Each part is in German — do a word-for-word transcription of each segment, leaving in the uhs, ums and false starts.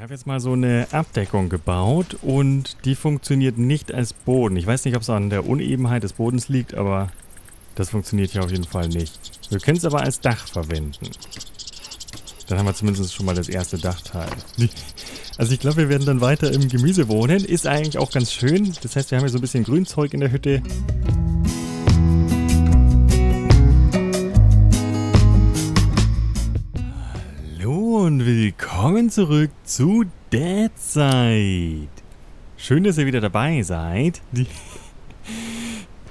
Ich habe jetzt mal so eine Abdeckung gebaut und die funktioniert nicht als Boden. Ich weiß nicht, ob es an der Unebenheit des Bodens liegt, aber das funktioniert hier auf jeden Fall nicht. Wir können es aber als Dach verwenden. Dann haben wir zumindest schon mal das erste Dachteil. Also ich glaube, wir werden dann weiter im Gemüse wohnen. Ist eigentlich auch ganz schön. Das heißt, wir haben hier so ein bisschen Grünzeug in der Hütte. Und willkommen zurück zu Deadside. Schön, dass ihr wieder dabei seid.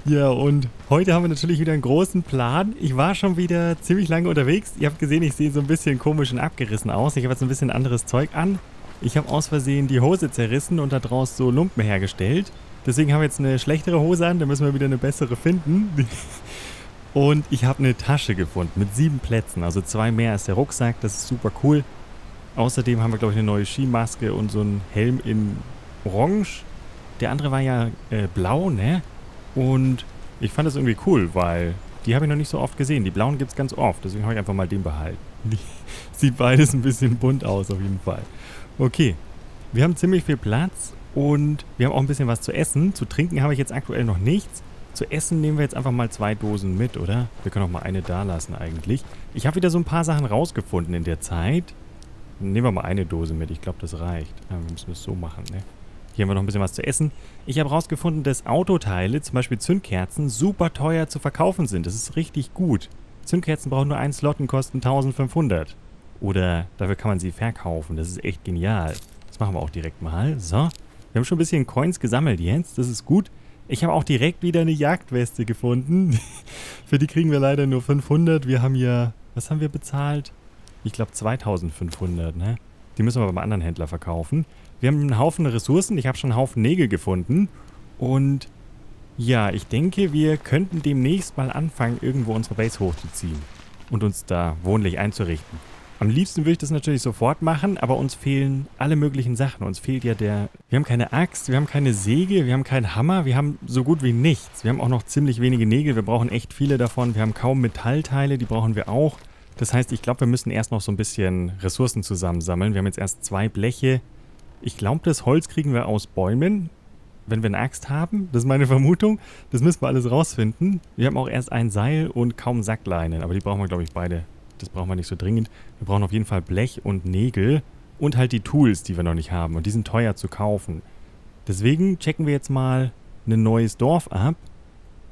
Ja, und heute haben wir natürlich wieder einen großen Plan. Ich war schon wieder ziemlich lange unterwegs. Ihr habt gesehen, ich sehe so ein bisschen komisch und abgerissen aus. Ich habe jetzt ein bisschen anderes Zeug an. Ich habe aus Versehen die Hose zerrissen und daraus so Lumpen hergestellt. Deswegen haben wir jetzt eine schlechtere Hose an. Da müssen wir wieder eine bessere finden. Und ich habe eine Tasche gefunden mit sieben Plätzen, also zwei mehr als der Rucksack, das ist super cool. Außerdem haben wir, glaube ich, eine neue Skimaske und so einen Helm in Orange. Der andere war ja äh, blau, ne? Und ich fand das irgendwie cool, weil die habe ich noch nicht so oft gesehen. Die blauen gibt es ganz oft, deswegen habe ich einfach mal den behalten. Sieht beides ein bisschen bunt aus auf jeden Fall. Okay, wir haben ziemlich viel Platz und wir haben auch ein bisschen was zu essen. Zu trinken habe ich jetzt aktuell noch nichts. Zu essen nehmen wir jetzt einfach mal zwei Dosen mit, oder? Wir können auch mal eine da lassen eigentlich. Ich habe wieder so ein paar Sachen rausgefunden in der Zeit. Nehmen wir mal eine Dose mit, ich glaube das reicht. Ja, wir müssen es so machen, ne? Hier haben wir noch ein bisschen was zu essen. Ich habe rausgefunden, dass Autoteile, zum Beispiel Zündkerzen, super teuer zu verkaufen sind. Das ist richtig gut. Zündkerzen brauchen nur einen Slot und kosten eintausendfünfhundert. Oder dafür kann man sie verkaufen. Das ist echt genial. Das machen wir auch direkt mal. So, wir haben schon ein bisschen Coins gesammelt jetzt. Das ist gut. Ich habe auch direkt wieder eine Jagdweste gefunden. Für die kriegen wir leider nur fünfhundert. Wir haben ja... Was haben wir bezahlt? Ich glaube zweitausendfünfhundert, ne? Die müssen wir beim anderen Händler verkaufen. Wir haben einen Haufen Ressourcen. Ich habe schon einen Haufen Nägel gefunden. Und ja, ich denke, wir könnten demnächst mal anfangen, irgendwo unsere Base hochzuziehen. Und uns da wohnlich einzurichten. Am liebsten würde ich das natürlich sofort machen, aber uns fehlen alle möglichen Sachen. Uns fehlt ja der... Wir haben keine Axt, wir haben keine Säge, wir haben keinen Hammer, wir haben so gut wie nichts. Wir haben auch noch ziemlich wenige Nägel, wir brauchen echt viele davon. Wir haben kaum Metallteile, die brauchen wir auch. Das heißt, ich glaube, wir müssen erst noch so ein bisschen Ressourcen zusammensammeln. Wir haben jetzt erst zwei Bleche. Ich glaube, das Holz kriegen wir aus Bäumen, wenn wir eine Axt haben. Das ist meine Vermutung. Das müssen wir alles rausfinden. Wir haben auch erst ein Seil und kaum Sackleinen, aber die brauchen wir, glaube ich, beide. Das brauchen wir nicht so dringend. Wir brauchen auf jeden Fall Blech und Nägel und halt die Tools, die wir noch nicht haben. Und die sind teuer zu kaufen. Deswegen checken wir jetzt mal ein neues Dorf ab.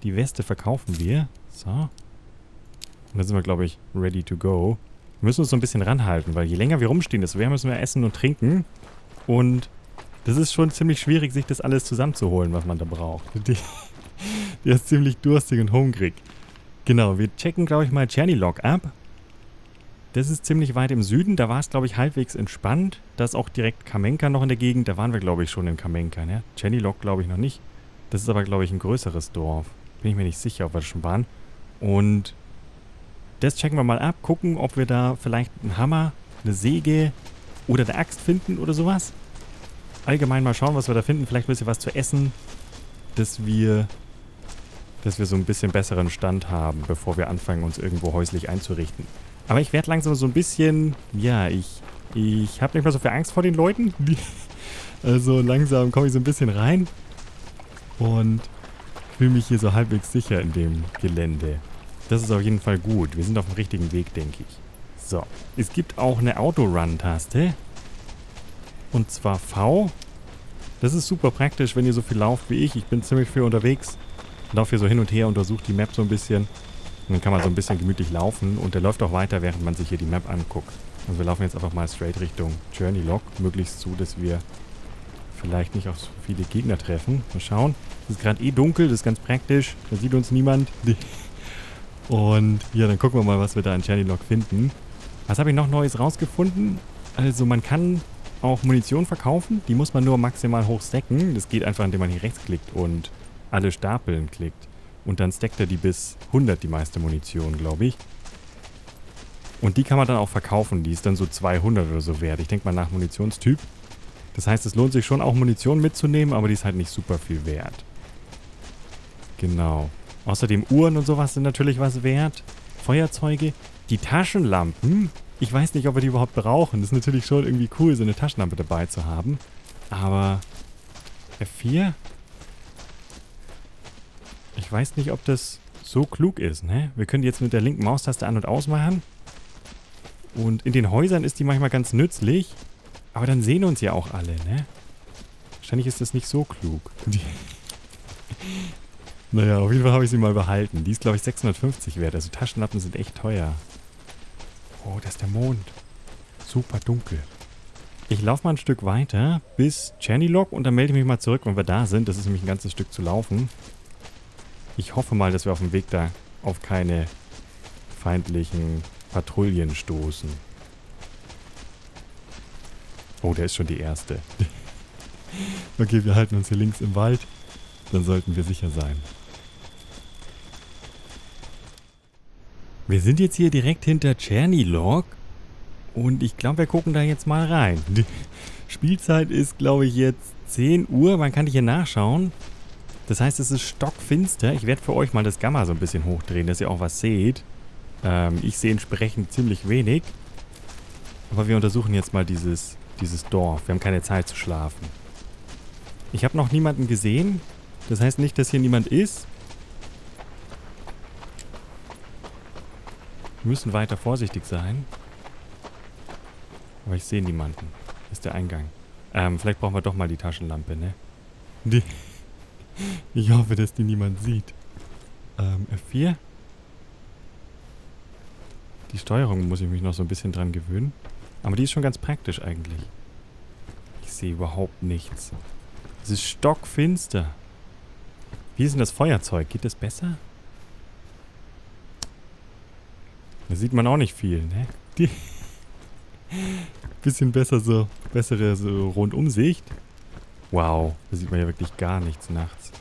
Die Weste verkaufen wir. So. Und dann sind wir, glaube ich, ready to go. Wir müssen uns so ein bisschen ranhalten, weil je länger wir rumstehen, desto mehr müssen wir essen und trinken. Und das ist schon ziemlich schwierig, sich das alles zusammenzuholen, was man da braucht. Der ist ziemlich durstig und hungrig. Genau, wir checken, glaube ich, mal Cherny Log ab. Das ist ziemlich weit im Süden, da war es, glaube ich, halbwegs entspannt. Da ist auch direkt Kamenka noch in der Gegend, da waren wir, glaube ich, schon in Kamenka, ne? Cherny Log, glaube ich, noch nicht. Das ist aber, glaube ich, ein größeres Dorf. Bin ich mir nicht sicher, ob wir schon waren. Und das checken wir mal ab, gucken, ob wir da vielleicht einen Hammer, eine Säge oder eine Axt finden oder sowas. Allgemein mal schauen, was wir da finden, vielleicht ein bisschen was zu essen, dass wir... dass wir so ein bisschen besseren Stand haben, bevor wir anfangen, uns irgendwo häuslich einzurichten. Aber ich werde langsam so ein bisschen... Ja, ich... Ich habe nicht mehr so viel Angst vor den Leuten. Also langsam komme ich so ein bisschen rein. Und fühle mich hier so halbwegs sicher in dem Gelände. Das ist auf jeden Fall gut. Wir sind auf dem richtigen Weg, denke ich. So. Es gibt auch eine Autorun-Taste. Und zwar V. Das ist super praktisch, wenn ihr so viel lauft wie ich. Ich bin ziemlich viel unterwegs. Laufe hier so hin und her, untersuche die Map so ein bisschen. Und dann kann man so ein bisschen gemütlich laufen. Und der läuft auch weiter, während man sich hier die Map anguckt. Also wir laufen jetzt einfach mal straight Richtung Cherny Log. Möglichst so, dass wir vielleicht nicht auf so viele Gegner treffen. Mal schauen. Es ist gerade eh dunkel, das ist ganz praktisch. Da sieht uns niemand. Und ja, dann gucken wir mal, was wir da in Cherny Log finden. Was habe ich noch Neues rausgefunden? Also man kann auch Munition verkaufen. Die muss man nur maximal hoch stacken. Das geht einfach, indem man hier rechts klickt und alle Stapeln klickt. Und dann stackt er die bis hundert, die meiste Munition, glaube ich. Und die kann man dann auch verkaufen. Die ist dann so zweihundert oder so wert. Ich denke mal nach Munitionstyp. Das heißt, es lohnt sich schon auch Munition mitzunehmen, aber die ist halt nicht super viel wert. Genau. Außerdem Uhren und sowas sind natürlich was wert. Feuerzeuge. Die Taschenlampen Ich weiß nicht, ob wir die überhaupt brauchen. Das ist natürlich schon irgendwie cool, so eine Taschenlampe dabei zu haben. Aber F vier? Ich weiß nicht, ob das so klug ist, ne? Wir können die jetzt mit der linken Maustaste an- und ausmachen. Und in den Häusern ist die manchmal ganz nützlich. Aber dann sehen uns ja auch alle, ne? Wahrscheinlich ist das nicht so klug. Die naja, auf jeden Fall habe ich sie mal behalten. Die ist, glaube ich, sechshundertfünfzig wert. Also Taschenlampen sind echt teuer. Oh, da ist der Mond. Super dunkel. Ich laufe mal ein Stück weiter bis Cherny Log und dann melde ich mich mal zurück, wenn wir da sind. Das ist nämlich ein ganzes Stück zu laufen. Ich hoffe mal, dass wir auf dem Weg da auf keine feindlichen Patrouillen stoßen. Oh, da ist schon die erste. Okay, wir halten uns hier links im Wald. Dann sollten wir sicher sein. Wir sind jetzt hier direkt hinter Cherny Log. Und ich glaube, wir gucken da jetzt mal rein. Die Spielzeit ist, glaube ich, jetzt zehn Uhr. Man kann hier nachschauen. Das heißt, es ist stockfinster. Ich werde für euch mal das Gamma so ein bisschen hochdrehen, dass ihr auch was seht. Ähm, ich sehe entsprechend ziemlich wenig. Aber wir untersuchen jetzt mal dieses, dieses Dorf. Wir haben keine Zeit zu schlafen. Ich habe noch niemanden gesehen. Das heißt nicht, dass hier niemand ist. Wir müssen weiter vorsichtig sein. Aber ich sehe niemanden. Das ist der Eingang. Ähm, vielleicht brauchen wir doch mal die Taschenlampe, ne? Die ich hoffe, dass die niemand sieht. Ähm, F vier. Die Steuerung muss ich mich noch so ein bisschen dran gewöhnen. Aber die ist schon ganz praktisch eigentlich. Ich sehe überhaupt nichts. Es ist stockfinster. Wie ist denn das Feuerzeug? Geht das besser? Da sieht man auch nicht viel, ne? Die bisschen besser so, bessere so Rundumsicht. Wow, da sieht man ja wirklich gar nichts nachts.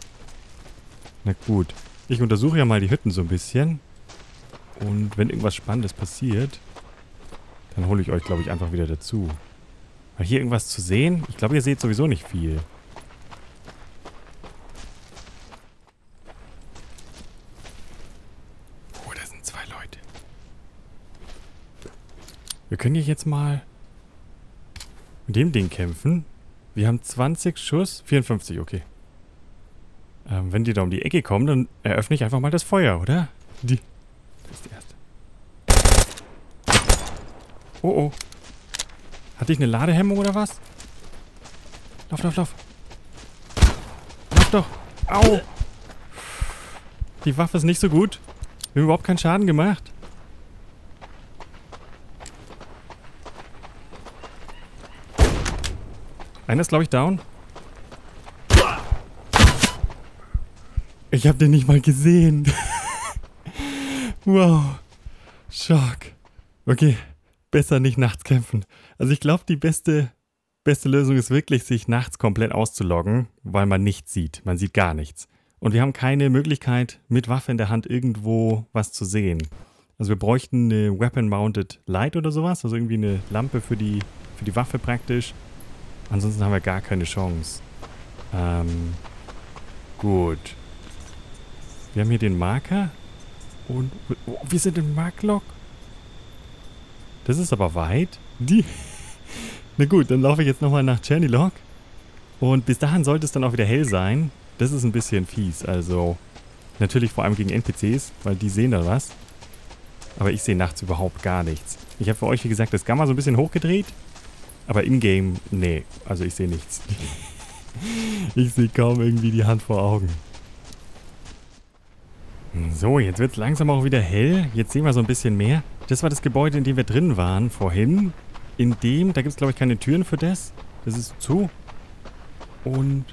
Na gut, ich untersuche ja mal die Hütten so ein bisschen. Und wenn irgendwas Spannendes passiert, dann hole ich euch, glaube ich, einfach wieder dazu. War hier irgendwas zu sehen? Ich glaube, ihr seht sowieso nicht viel. Oh, da sind zwei Leute. Wir können hier jetzt mal mit dem Ding kämpfen. Wir haben zwanzig Schuss. vierundfünfzig, okay. Ähm, wenn die da um die Ecke kommen, dann eröffne ich einfach mal das Feuer, oder? Die. Das ist die erste. Oh, oh. Hatte ich eine Ladehemmung oder was? Lauf, lauf, lauf. Lauf doch. Au. Die Waffe ist nicht so gut. Wir haben überhaupt keinen Schaden gemacht. Einer ist, glaube ich, down. Ich habe den nicht mal gesehen. Wow. Schock. Okay. Besser nicht nachts kämpfen. Also ich glaube, die beste, beste Lösung ist wirklich, sich nachts komplett auszuloggen, weil man nichts sieht. Man sieht gar nichts. Und wir haben keine Möglichkeit, mit Waffe in der Hand irgendwo was zu sehen. Also wir bräuchten eine Weapon-Mounted Light oder sowas. Also irgendwie eine Lampe für die, für die Waffe praktisch. Ansonsten haben wir gar keine Chance. Ähm, gut. Wir haben hier den Marker. Und oh, wir sind in Mglok. Das ist aber weit. Die. Na gut, dann laufe ich jetzt nochmal nach Cherny Log. Und bis dahin sollte es dann auch wieder hell sein. Das ist ein bisschen fies. Also natürlich vor allem gegen N P Cs, weil die sehen da was. Aber ich sehe nachts überhaupt gar nichts. Ich habe für euch, wie gesagt, das Gamma so ein bisschen hochgedreht. Aber in-game, nee, also ich sehe nichts. Ich sehe kaum irgendwie die Hand vor Augen. So, jetzt wird es langsam auch wieder hell. Jetzt sehen wir so ein bisschen mehr. Das war das Gebäude, in dem wir drin waren vorhin. In dem, da gibt es, glaube ich, keine Türen für das. Das ist zu. Und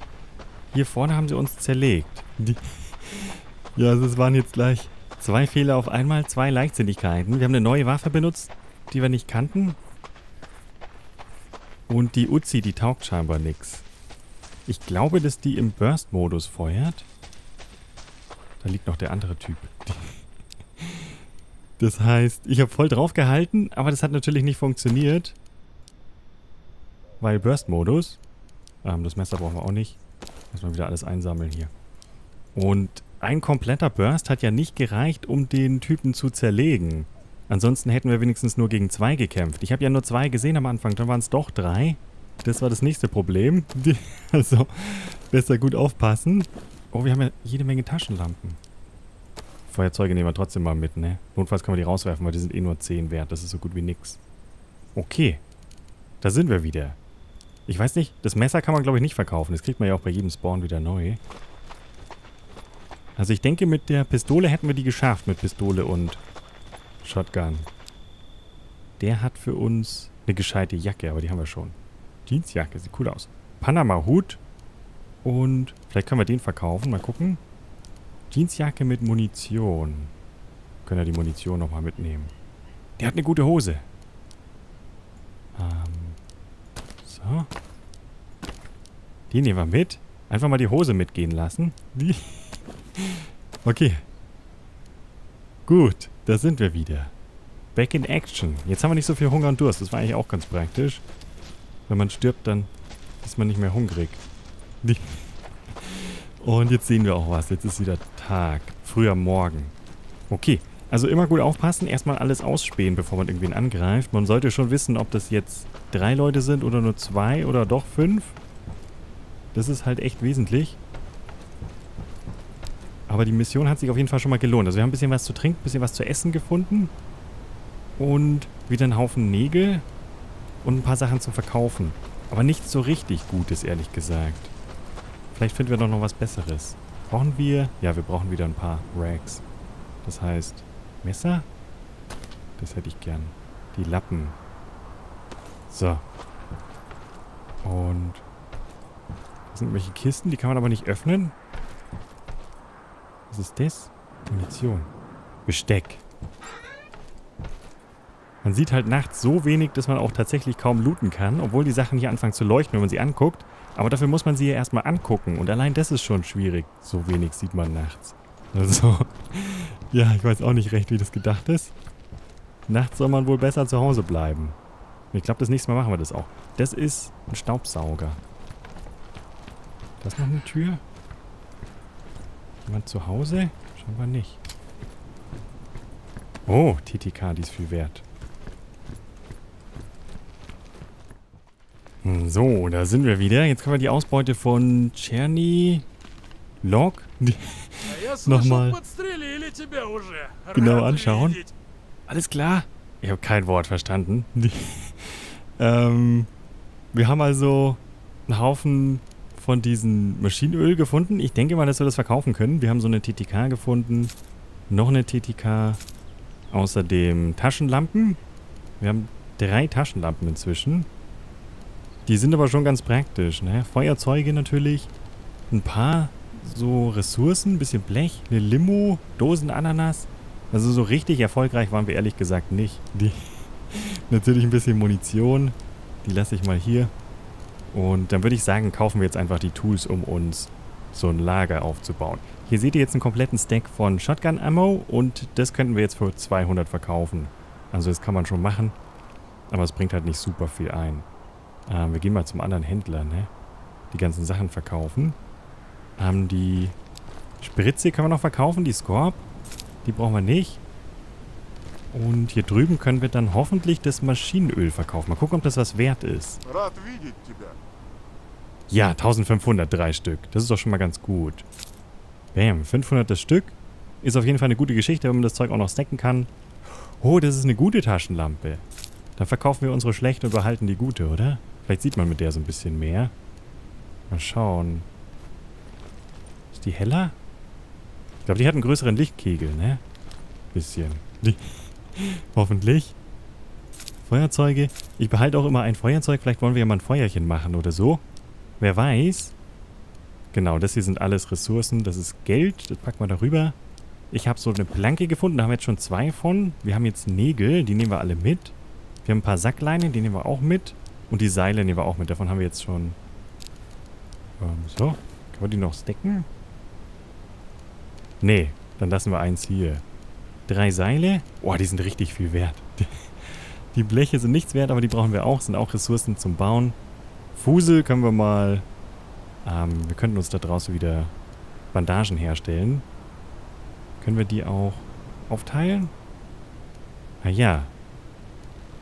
hier vorne haben sie uns zerlegt. Die ja, also es waren jetzt gleich zwei Fehler auf einmal, zwei Leichtsinnigkeiten. Wir haben eine neue Waffe benutzt, die wir nicht kannten. Und die Uzi, die taugt scheinbar nichts. Ich glaube, dass die im Burst-Modus feuert. Da liegt noch der andere Typ. Das heißt, ich habe voll drauf gehalten, aber das hat natürlich nicht funktioniert. Weil Burst-Modus. Ähm, das Messer brauchen wir auch nicht. Müssen wir wieder alles einsammeln hier. Und ein kompletter Burst hat ja nicht gereicht, um den Typen zu zerlegen. Ansonsten hätten wir wenigstens nur gegen zwei gekämpft. Ich habe ja nur zwei gesehen am Anfang, dann waren es doch drei. Das war das nächste Problem. Die, also, besser gut aufpassen. Oh, wir haben ja jede Menge Taschenlampen. Feuerzeuge nehmen wir trotzdem mal mit, ne? Notfalls können wir die rauswerfen, weil die sind eh nur zehn wert. Das ist so gut wie nix. Okay. Da sind wir wieder. Ich weiß nicht, das Messer kann man, glaube ich, nicht verkaufen. Das kriegt man ja auch bei jedem Spawn wieder neu. Also ich denke, mit der Pistole hätten wir die geschafft. Mit Pistole und Shotgun. Der hat für uns eine gescheite Jacke, aber die haben wir schon. Jeansjacke, sieht cool aus. Panama-Hut. Und vielleicht können wir den verkaufen. Mal gucken. Jeansjacke mit Munition. Können wir die Munition nochmal mitnehmen. Der hat eine gute Hose. Ähm, so. Die nehmen wir mit. Einfach mal die Hose mitgehen lassen. Die. Okay. Gut, da sind wir wieder. Back in action. Jetzt haben wir nicht so viel Hunger und Durst. Das war eigentlich auch ganz praktisch. Wenn man stirbt, dann ist man nicht mehr hungrig. Die. Und jetzt sehen wir auch was. Jetzt ist wieder Tag. Früher Morgen. Okay. Also immer gut aufpassen. Erstmal alles ausspähen, bevor man irgendwen angreift. Man sollte schon wissen, ob das jetzt drei Leute sind oder nur zwei oder doch fünf. Das ist halt echt wesentlich. Aber die Mission hat sich auf jeden Fall schon mal gelohnt. Also wir haben ein bisschen was zu trinken, ein bisschen was zu essen gefunden. Und wieder einen Haufen Nägel. Und ein paar Sachen zum Verkaufen. Aber nichts so richtig Gutes, ehrlich gesagt. Vielleicht finden wir doch noch was Besseres. Brauchen wir... Ja, wir brauchen wieder ein paar Rags. Das heißt... Messer? Das hätte ich gern. Die Lappen. So. Und... Das sind irgendwelche Kisten, die kann man aber nicht öffnen. Was ist das? Munition. Besteck. Man sieht halt nachts so wenig, dass man auch tatsächlich kaum looten kann, obwohl die Sachen hier anfangen zu leuchten, wenn man sie anguckt. Aber dafür muss man sie ja erstmal angucken. Und allein das ist schon schwierig. So wenig sieht man nachts. Also, ja, ich weiß auch nicht recht, wie das gedacht ist. Nachts soll man wohl besser zu Hause bleiben. Und ich glaube, das nächste Mal machen wir das auch. Das ist ein Staubsauger. Da ist noch eine Tür. Jemand zu Hause? Scheinbar nicht. Oh, T T K, die ist viel wert. So, da sind wir wieder. Jetzt können wir die Ausbeute von Cherny Log nochmal genau anschauen. Alles klar? Ich habe kein Wort verstanden. ähm, wir haben also einen Haufen von diesem Maschinenöl gefunden. Ich denke mal, dass wir das verkaufen können. Wir haben so eine T T K gefunden. Noch eine T T K. Außerdem Taschenlampen. Wir haben drei Taschenlampen inzwischen. Die sind aber schon ganz praktisch, ne? Feuerzeuge natürlich, ein paar so Ressourcen, ein bisschen Blech, eine Limo, Dosen Ananas. Also so richtig erfolgreich waren wir ehrlich gesagt nicht. Die, natürlich ein bisschen Munition, die lasse ich mal hier. Und dann würde ich sagen, kaufen wir jetzt einfach die Tools, um uns so ein Lager aufzubauen. Hier seht ihr jetzt einen kompletten Stack von Shotgun-Ammo und das könnten wir jetzt für zweihundert verkaufen. Also das kann man schon machen, aber es bringt halt nicht super viel ein. Ähm, wir gehen mal zum anderen Händler, ne? Die ganzen Sachen verkaufen. Ähm, die Spritze können wir noch verkaufen, die Scorp. Die brauchen wir nicht. Und hier drüben können wir dann hoffentlich das Maschinenöl verkaufen. Mal gucken, ob das was wert ist. Ja, eintausendfünfhundert, drei Stück. Das ist doch schon mal ganz gut. Bam, fünfhundert das Stück. Ist auf jeden Fall eine gute Geschichte, wenn man das Zeug auch noch stacken kann. Oh, das ist eine gute Taschenlampe. Dann verkaufen wir unsere schlechte und behalten die gute, oder? Vielleicht sieht man mit der so ein bisschen mehr. Mal schauen. Ist die heller? Ich glaube, die hat einen größeren Lichtkegel, ne? Bisschen. Hoffentlich. Feuerzeuge. Ich behalte auch immer ein Feuerzeug. Vielleicht wollen wir ja mal ein Feuerchen machen oder so. Wer weiß. Genau, das hier sind alles Ressourcen. Das ist Geld. Das packen wir darüber. Ich habe so eine Planke gefunden. Da haben wir jetzt schon zwei von. Wir haben jetzt Nägel. Die nehmen wir alle mit. Wir haben ein paar Sackleinen, die nehmen wir auch mit. Und die Seile nehmen wir auch mit. Davon haben wir jetzt schon... Ähm, so. Können wir die noch stacken? Nee. Dann lassen wir eins hier. Drei Seile. Oh, die sind richtig viel wert. Die Bleche sind nichts wert, aber die brauchen wir auch. Sind auch Ressourcen zum Bauen. Fusel können wir mal... Ähm, wir könnten uns da draußen wieder Bandagen herstellen. Können wir die auch aufteilen? Ah ja.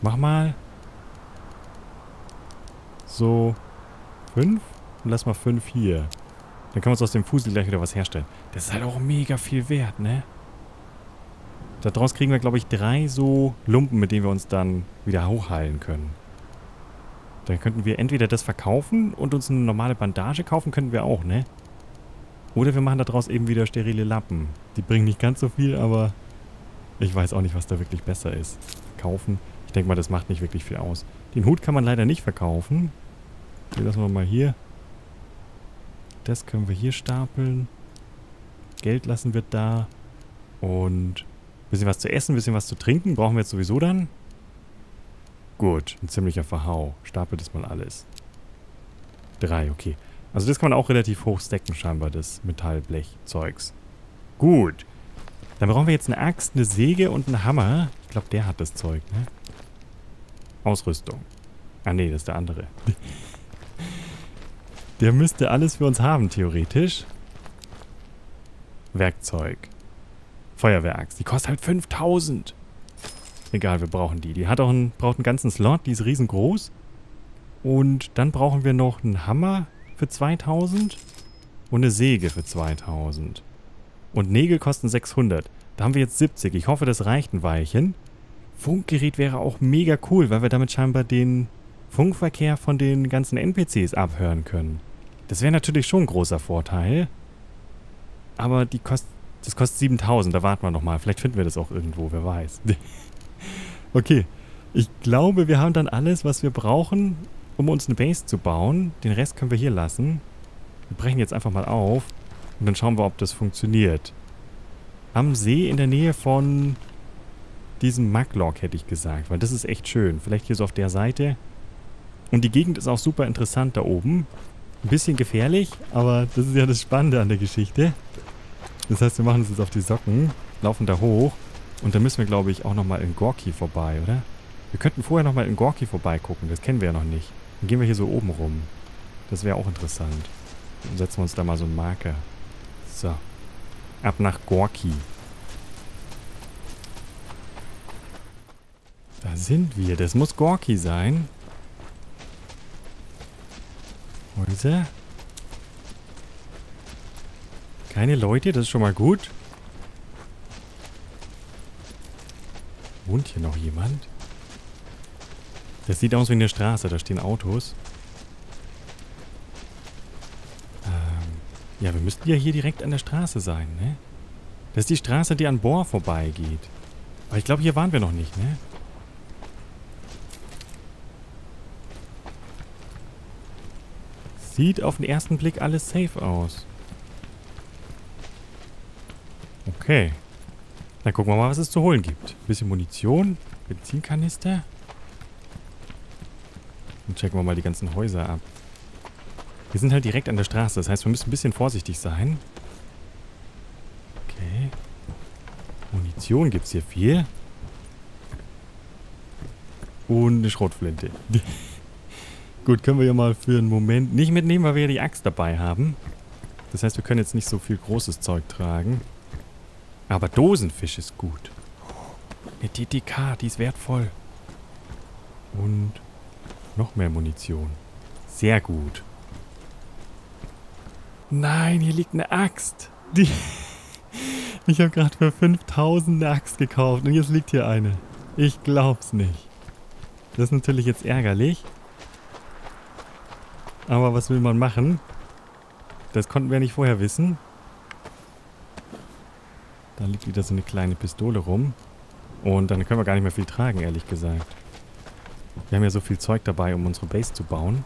Mach mal. So. Fünf? Und lass mal fünf hier. Dann können wir uns aus dem Fusel gleich wieder was herstellen. Das ist halt auch mega viel wert, ne? Daraus kriegen wir, glaube ich, drei so Lumpen, mit denen wir uns dann wieder hochheilen können. Dann könnten wir entweder das verkaufen und uns eine normale Bandage kaufen, könnten wir auch, ne? Oder wir machen daraus eben wieder sterile Lappen. Die bringen nicht ganz so viel, aber ich weiß auch nicht, was da wirklich besser ist. Verkaufen. Ich denke mal, das macht nicht wirklich viel aus. Den Hut kann man leider nicht verkaufen. Den lassen wir mal hier. Das können wir hier stapeln. Geld lassen wir da. Und ein bisschen was zu essen, ein bisschen was zu trinken. Brauchen wir jetzt sowieso dann. Gut, ein ziemlicher Verhau. Stapelt das mal alles. Drei, okay. Also das kann man auch relativ hoch stacken scheinbar, das Metallblech-Zeugs. Gut. Dann brauchen wir jetzt eine Axt, eine Säge und einen Hammer. Ich glaube, der hat das Zeug, ne? Ausrüstung. Ah nee, das ist der andere. Der müsste alles für uns haben, theoretisch. Werkzeug. Feuerwehraxt. Die kostet halt fünftausend. Egal, wir brauchen die. Die hat auch einen, braucht einen ganzen Slot. Die ist riesengroß. Und dann brauchen wir noch einen Hammer für zweitausend. Und eine Säge für zweitausend. Und Nägel kosten sechshundert. Da haben wir jetzt siebzig. Ich hoffe, das reicht ein Weilchen. Funkgerät wäre auch mega cool, weil wir damit scheinbar den Funkverkehr von den ganzen N P Cs abhören können. Das wäre natürlich schon ein großer Vorteil. Aber die kostet... Das kostet siebentausend, da warten wir nochmal. Vielleicht finden wir das auch irgendwo, wer weiß. Okay, ich glaube, wir haben dann alles, was wir brauchen, um uns eine Base zu bauen. Den Rest können wir hier lassen. Wir brechen jetzt einfach mal auf und dann schauen wir, ob das funktioniert. Am See in der Nähe von diesem Mglok, hätte ich gesagt, weil das ist echt schön. Vielleicht hier so auf der Seite. Und die Gegend ist auch super interessant da oben. Ein bisschen gefährlich, aber das ist ja das Spannende an der Geschichte. Das heißt, wir machen uns jetzt auf die Socken, laufen da hoch und dann müssen wir, glaube ich, auch nochmal in Gorki vorbei, oder? Wir könnten vorher nochmal in Gorki vorbeigucken, das kennen wir ja noch nicht. Dann gehen wir hier so oben rum. Das wäre auch interessant. Dann setzen wir uns da mal so einen Marker. So. Ab nach Gorki. Da sind wir. Das muss Gorki sein. Häuser. Keine Leute, das ist schon mal gut. Wohnt hier noch jemand? Das sieht aus wie eine Straße, da stehen Autos. Ähm, ja, wir müssten ja hier direkt an der Straße sein, ne? Das ist die Straße, die an Bor vorbeigeht. Aber ich glaube, hier waren wir noch nicht, ne? Sieht auf den ersten Blick alles safe aus. Okay. Dann gucken wir mal, was es zu holen gibt. Ein bisschen Munition, Benzinkanister. Und checken wir mal die ganzen Häuser ab. Wir sind halt direkt an der Straße, das heißt, wir müssen ein bisschen vorsichtig sein. Okay. Munition gibt es hier viel. Und eine Schrotflinte. Gut, können wir ja mal für einen Moment nicht mitnehmen, weil wir ja die Axt dabei haben. Das heißt, wir können jetzt nicht so viel großes Zeug tragen. Aber Dosenfisch ist gut. Eine T T K, die ist wertvoll. Und noch mehr Munition. Sehr gut. Nein, hier liegt eine Axt. Die ich habe gerade für fünftausend eine Axt gekauft und jetzt liegt hier eine. Ich glaub's nicht. Das ist natürlich jetzt ärgerlich. Aber was will man machen? Das konnten wir nicht vorher wissen. Da liegt wieder so eine kleine Pistole rum. Und dann können wir gar nicht mehr viel tragen, ehrlich gesagt. Wir haben ja so viel Zeug dabei, um unsere Base zu bauen.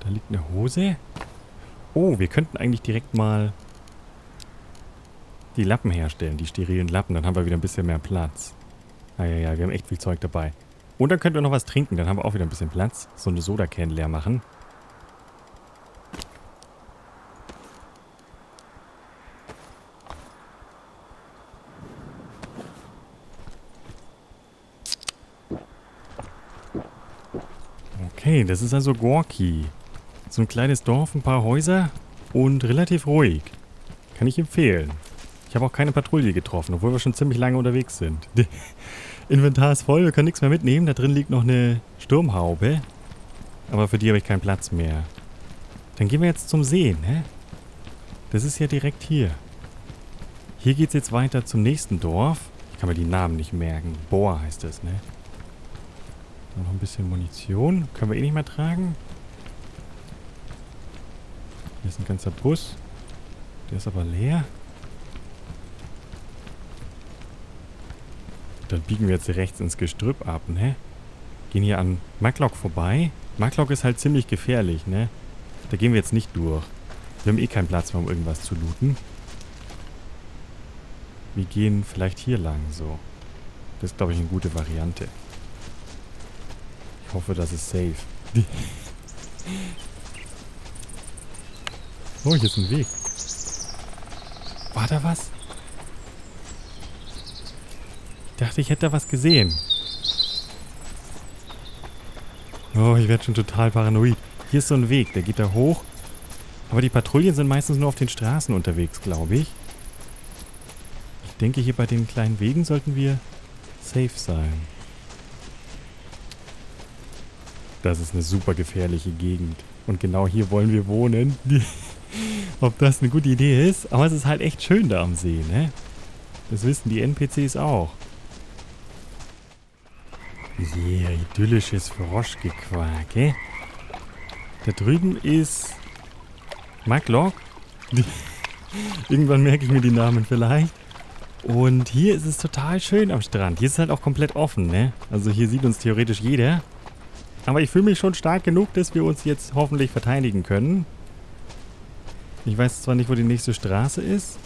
Da liegt eine Hose. Oh, wir könnten eigentlich direkt mal die Lappen herstellen, die sterilen Lappen. Dann haben wir wieder ein bisschen mehr Platz. Ah ja, ja, wir haben echt viel Zeug dabei. Und dann könnten wir noch was trinken, dann haben wir auch wieder ein bisschen Platz. So eine Soda-Can leer machen. Okay, das ist also Gorki. So ein kleines Dorf, ein paar Häuser und relativ ruhig. Kann ich empfehlen. Ich habe auch keine Patrouille getroffen, obwohl wir schon ziemlich lange unterwegs sind. Die Inventar ist voll, wir können nichts mehr mitnehmen. Da drin liegt noch eine Sturmhaube. Aber für die habe ich keinen Platz mehr. Dann gehen wir jetzt zum See, ne? Das ist ja direkt hier. Hier geht's jetzt weiter zum nächsten Dorf. Ich kann mir die Namen nicht merken. Bohr heißt das, ne? Noch ein bisschen Munition. Können wir eh nicht mehr tragen. Hier ist ein ganzer Bus. Der ist aber leer. Dann biegen wir jetzt rechts ins Gestrüpp ab, ne? Gehen hier an Mglok vorbei. Mglok ist halt ziemlich gefährlich, ne? Da gehen wir jetzt nicht durch. Wir haben eh keinen Platz mehr, um irgendwas zu looten. Wir gehen vielleicht hier lang, so. Das ist, glaube ich, eine gute Variante. Ich hoffe, das ist safe. Oh, hier ist ein Weg. War da was? Ich dachte, ich hätte da was gesehen. Oh, ich werde schon total paranoid. Hier ist so ein Weg, der geht da hoch. Aber die Patrouillen sind meistens nur auf den Straßen unterwegs, glaube ich. Ich denke, hier bei den kleinen Wegen sollten wir safe sein. Das ist eine super gefährliche Gegend. Und genau hier wollen wir wohnen. Ob das eine gute Idee ist. Aber es ist halt echt schön da am See, ne? Das wissen die N P Cs auch. Yeah, idyllisches Froschgequake. Eh? Da drüben ist Mglok. Irgendwann merke ich mir die Namen vielleicht. Und hier ist es total schön am Strand. Hier ist es halt auch komplett offen, ne? Also hier sieht uns theoretisch jeder. Aber ich fühle mich schon stark genug, dass wir uns jetzt hoffentlich verteidigen können. Ich weiß zwar nicht, wo die nächste Straße ist.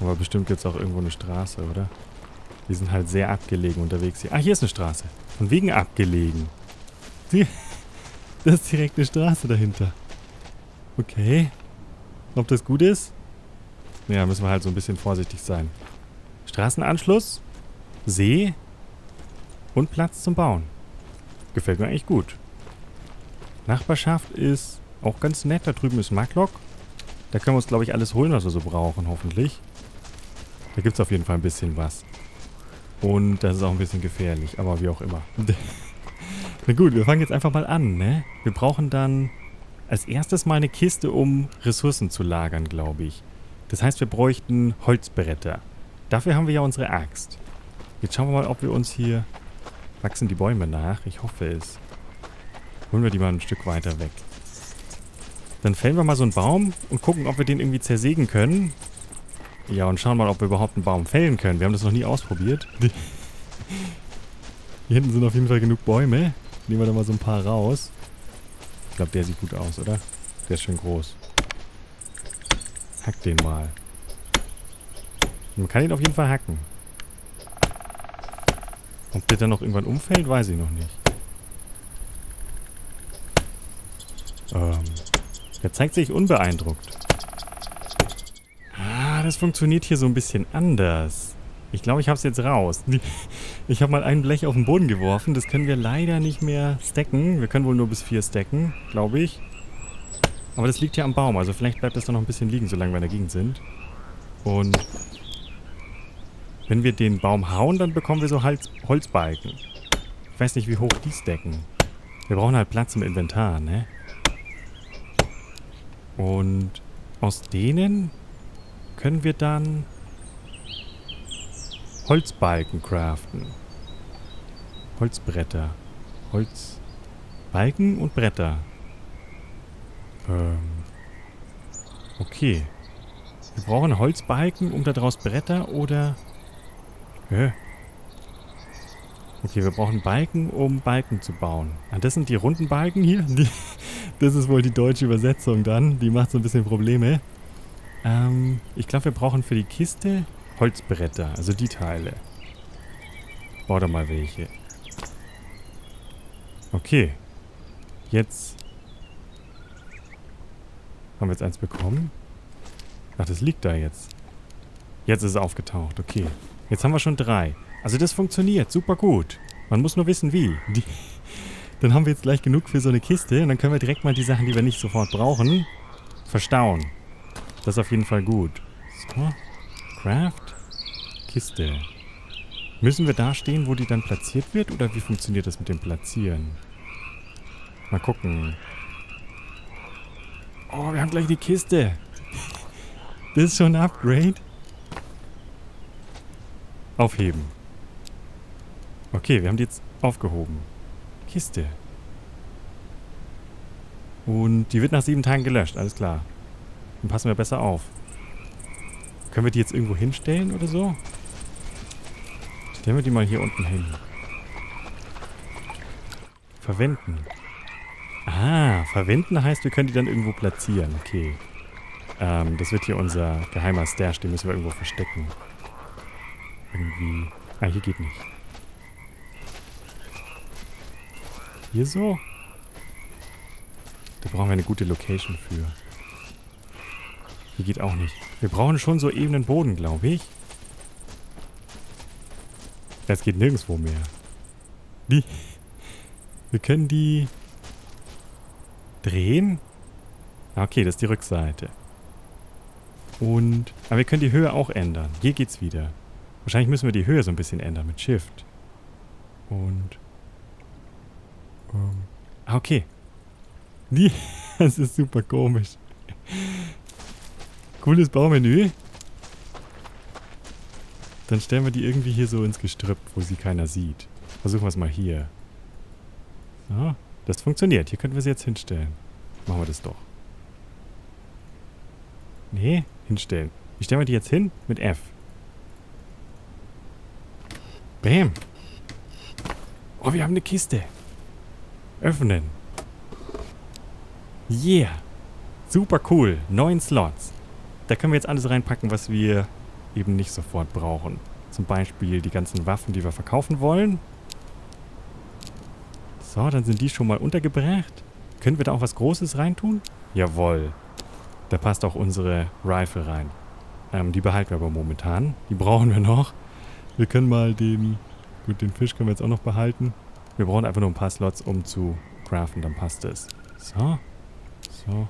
Aber bestimmt gibt es auch irgendwo eine Straße, oder? Die sind halt sehr abgelegen unterwegs hier. Ah, hier ist eine Straße. Von wegen abgelegen. Das ist direkt eine Straße dahinter. Okay. Ob das gut ist? Ja, müssen wir halt so ein bisschen vorsichtig sein. Straßenanschluss, See und Platz zum Bauen. Gefällt mir eigentlich gut. Nachbarschaft ist auch ganz nett. Da drüben ist Mglok. Da können wir uns, glaube ich, alles holen, was wir so brauchen, hoffentlich. Da gibt es auf jeden Fall ein bisschen was. Und das ist auch ein bisschen gefährlich, aber wie auch immer. Na gut, wir fangen jetzt einfach mal an, ne? Wir brauchen dann als erstes mal eine Kiste, um Ressourcen zu lagern, glaube ich. Das heißt, wir bräuchten Holzbretter. Dafür haben wir ja unsere Axt. Jetzt schauen wir mal, ob wir uns hier... Wachsen die Bäume nach? Ich hoffe es. Holen wir die mal ein Stück weiter weg. Dann fällen wir mal so einen Baum und gucken, ob wir den irgendwie zersägen können. Ja, und schauen mal, ob wir überhaupt einen Baum fällen können. Wir haben das noch nie ausprobiert. Hier hinten sind auf jeden Fall genug Bäume. Nehmen wir da mal so ein paar raus. Ich glaube, der sieht gut aus, oder? Der ist schön groß. Hack den mal. Man kann ihn auf jeden Fall hacken. Ob der dann noch irgendwann umfällt, weiß ich noch nicht. Ähm, der zeigt sich unbeeindruckt. Ah, das funktioniert hier so ein bisschen anders. Ich glaube, ich habe es jetzt raus. Ich habe mal ein Blech auf den Boden geworfen. Das können wir leider nicht mehr stacken. Wir können wohl nur bis vier stacken, glaube ich. Aber das liegt ja am Baum. Also vielleicht bleibt das dann noch ein bisschen liegen, solange wir in der Gegend sind. Und... wenn wir den Baum hauen, dann bekommen wir so Holz Holzbalken. Ich weiß nicht, wie hoch die stacken. Wir brauchen halt Platz im Inventar, ne? Und aus denen können wir dann Holzbalken craften. Holzbretter. Holzbalken und Bretter. Ähm. Okay. Wir brauchen Holzbalken, um daraus Bretter oder... Okay, wir brauchen Balken, um Balken zu bauen. Ah, das sind die runden Balken hier? Die, das ist wohl die deutsche Übersetzung dann. Die macht so ein bisschen Probleme. Ähm, ich glaube, wir brauchen für die Kiste Holzbretter, also die Teile. Bau da mal welche. Okay. Jetzt... haben wir jetzt eins bekommen? Ach, das liegt da jetzt. Jetzt ist es aufgetaucht, okay. Jetzt haben wir schon drei. Also das funktioniert super gut. Man muss nur wissen, wie. Die, dann haben wir jetzt gleich genug für so eine Kiste. Und dann können wir direkt mal die Sachen, die wir nicht sofort brauchen, verstauen. Das ist auf jeden Fall gut. So. Craft. Kiste. Müssen wir da stehen, wo die dann platziert wird? Oder wie funktioniert das mit dem Platzieren? Mal gucken. Oh, wir haben gleich die Kiste. Das ist schon ein Upgrade. Aufheben. Okay, wir haben die jetzt aufgehoben. Kiste. Und die wird nach sieben Tagen gelöscht, alles klar. Dann passen wir besser auf. Können wir die jetzt irgendwo hinstellen oder so? Stellen wir die mal hier unten hin. Verwenden. Ah, verwenden heißt, wir können die dann irgendwo platzieren. Okay. Ähm, das wird hier unser geheimer Stash, den müssen wir irgendwo verstecken. Irgendwie. Ah, hier geht nicht. Hier so? Da brauchen wir eine gute Location für. Hier geht auch nicht. Wir brauchen schon so ebenen Boden, glaube ich. Das geht nirgendwo mehr. Die. Wir können die drehen. Okay, das ist die Rückseite. Und. Aber wir können die Höhe auch ändern. Hier geht's wieder. Wahrscheinlich müssen wir die Höhe so ein bisschen ändern mit Shift. Und. Ähm. Ah, okay. Die. Das ist super komisch. Cooles Baumenü. Dann stellen wir die irgendwie hier so ins Gestrüpp, wo sie keiner sieht. Versuchen wir es mal hier. So, das funktioniert. Hier könnten wir sie jetzt hinstellen. Machen wir das doch. Nee, hinstellen. Wie stellen wir die jetzt hin? Mit F. Bam. Oh, wir haben eine Kiste. Öffnen. Yeah. Super cool. Neun Slots. Da können wir jetzt alles reinpacken, was wir eben nicht sofort brauchen. Zum Beispiel die ganzen Waffen, die wir verkaufen wollen. So, dann sind die schon mal untergebracht. Können wir da auch was Großes reintun? Jawohl. Da passt auch unsere Rifle rein. Ähm, die behalten wir aber momentan. Die brauchen wir noch. Wir können mal den... Gut, den Fisch können wir jetzt auch noch behalten. Wir brauchen einfach nur ein paar Slots, um zu craften. Dann passt es. So. So.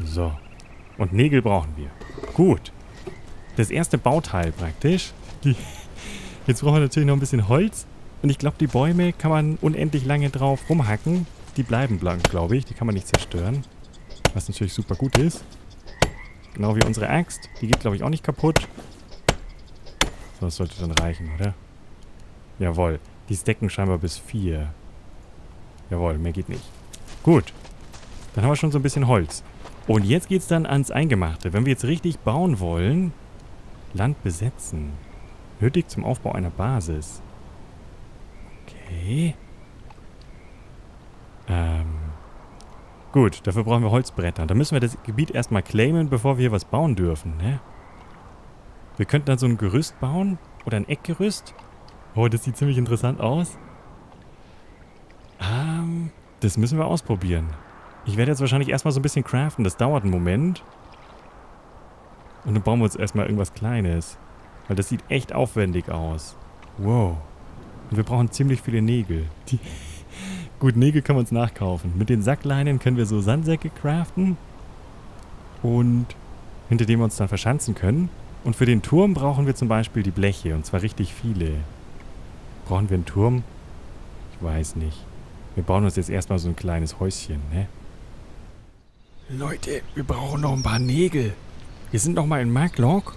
So. Und Nägel brauchen wir. Gut. Das erste Bauteil praktisch. Die Jetzt brauchen wir natürlich noch ein bisschen Holz. Und ich glaube, die Bäume kann man unendlich lange drauf rumhacken. Die bleiben blank, glaube ich. Die kann man nicht zerstören. Was natürlich super gut ist. Genau wie unsere Axt. Die geht, glaube ich, auch nicht kaputt. So, das sollte dann reichen, oder? Jawohl. Die stacken scheinbar bis vier. Jawohl, mehr geht nicht. Gut. Dann haben wir schon so ein bisschen Holz. Und jetzt geht's dann ans Eingemachte. Wenn wir jetzt richtig bauen wollen, Land besetzen. Nötig zum Aufbau einer Basis. Okay. Ähm. Gut, dafür brauchen wir Holzbretter. Da müssen wir das Gebiet erstmal claimen, bevor wir hier was bauen dürfen, ne? Wir könnten dann so ein Gerüst bauen. Oder ein Eckgerüst. Oh, das sieht ziemlich interessant aus. Ähm. Das müssen wir ausprobieren. Ich werde jetzt wahrscheinlich erstmal so ein bisschen craften. Das dauert einen Moment. Und dann bauen wir uns erstmal irgendwas Kleines. Weil das sieht echt aufwendig aus. Wow. Und wir brauchen ziemlich viele Nägel. Die Gut, Nägel können wir uns nachkaufen. Mit den Sackleinen können wir so Sandsäcke craften. Und hinter denen wir uns dann verschanzen können. Und für den Turm brauchen wir zum Beispiel die Bleche. Und zwar richtig viele. Brauchen wir einen Turm? Ich weiß nicht. Wir bauen uns jetzt erstmal so ein kleines Häuschen, ne? Leute, wir brauchen noch ein paar Nägel. Wir sind nochmal in Mglok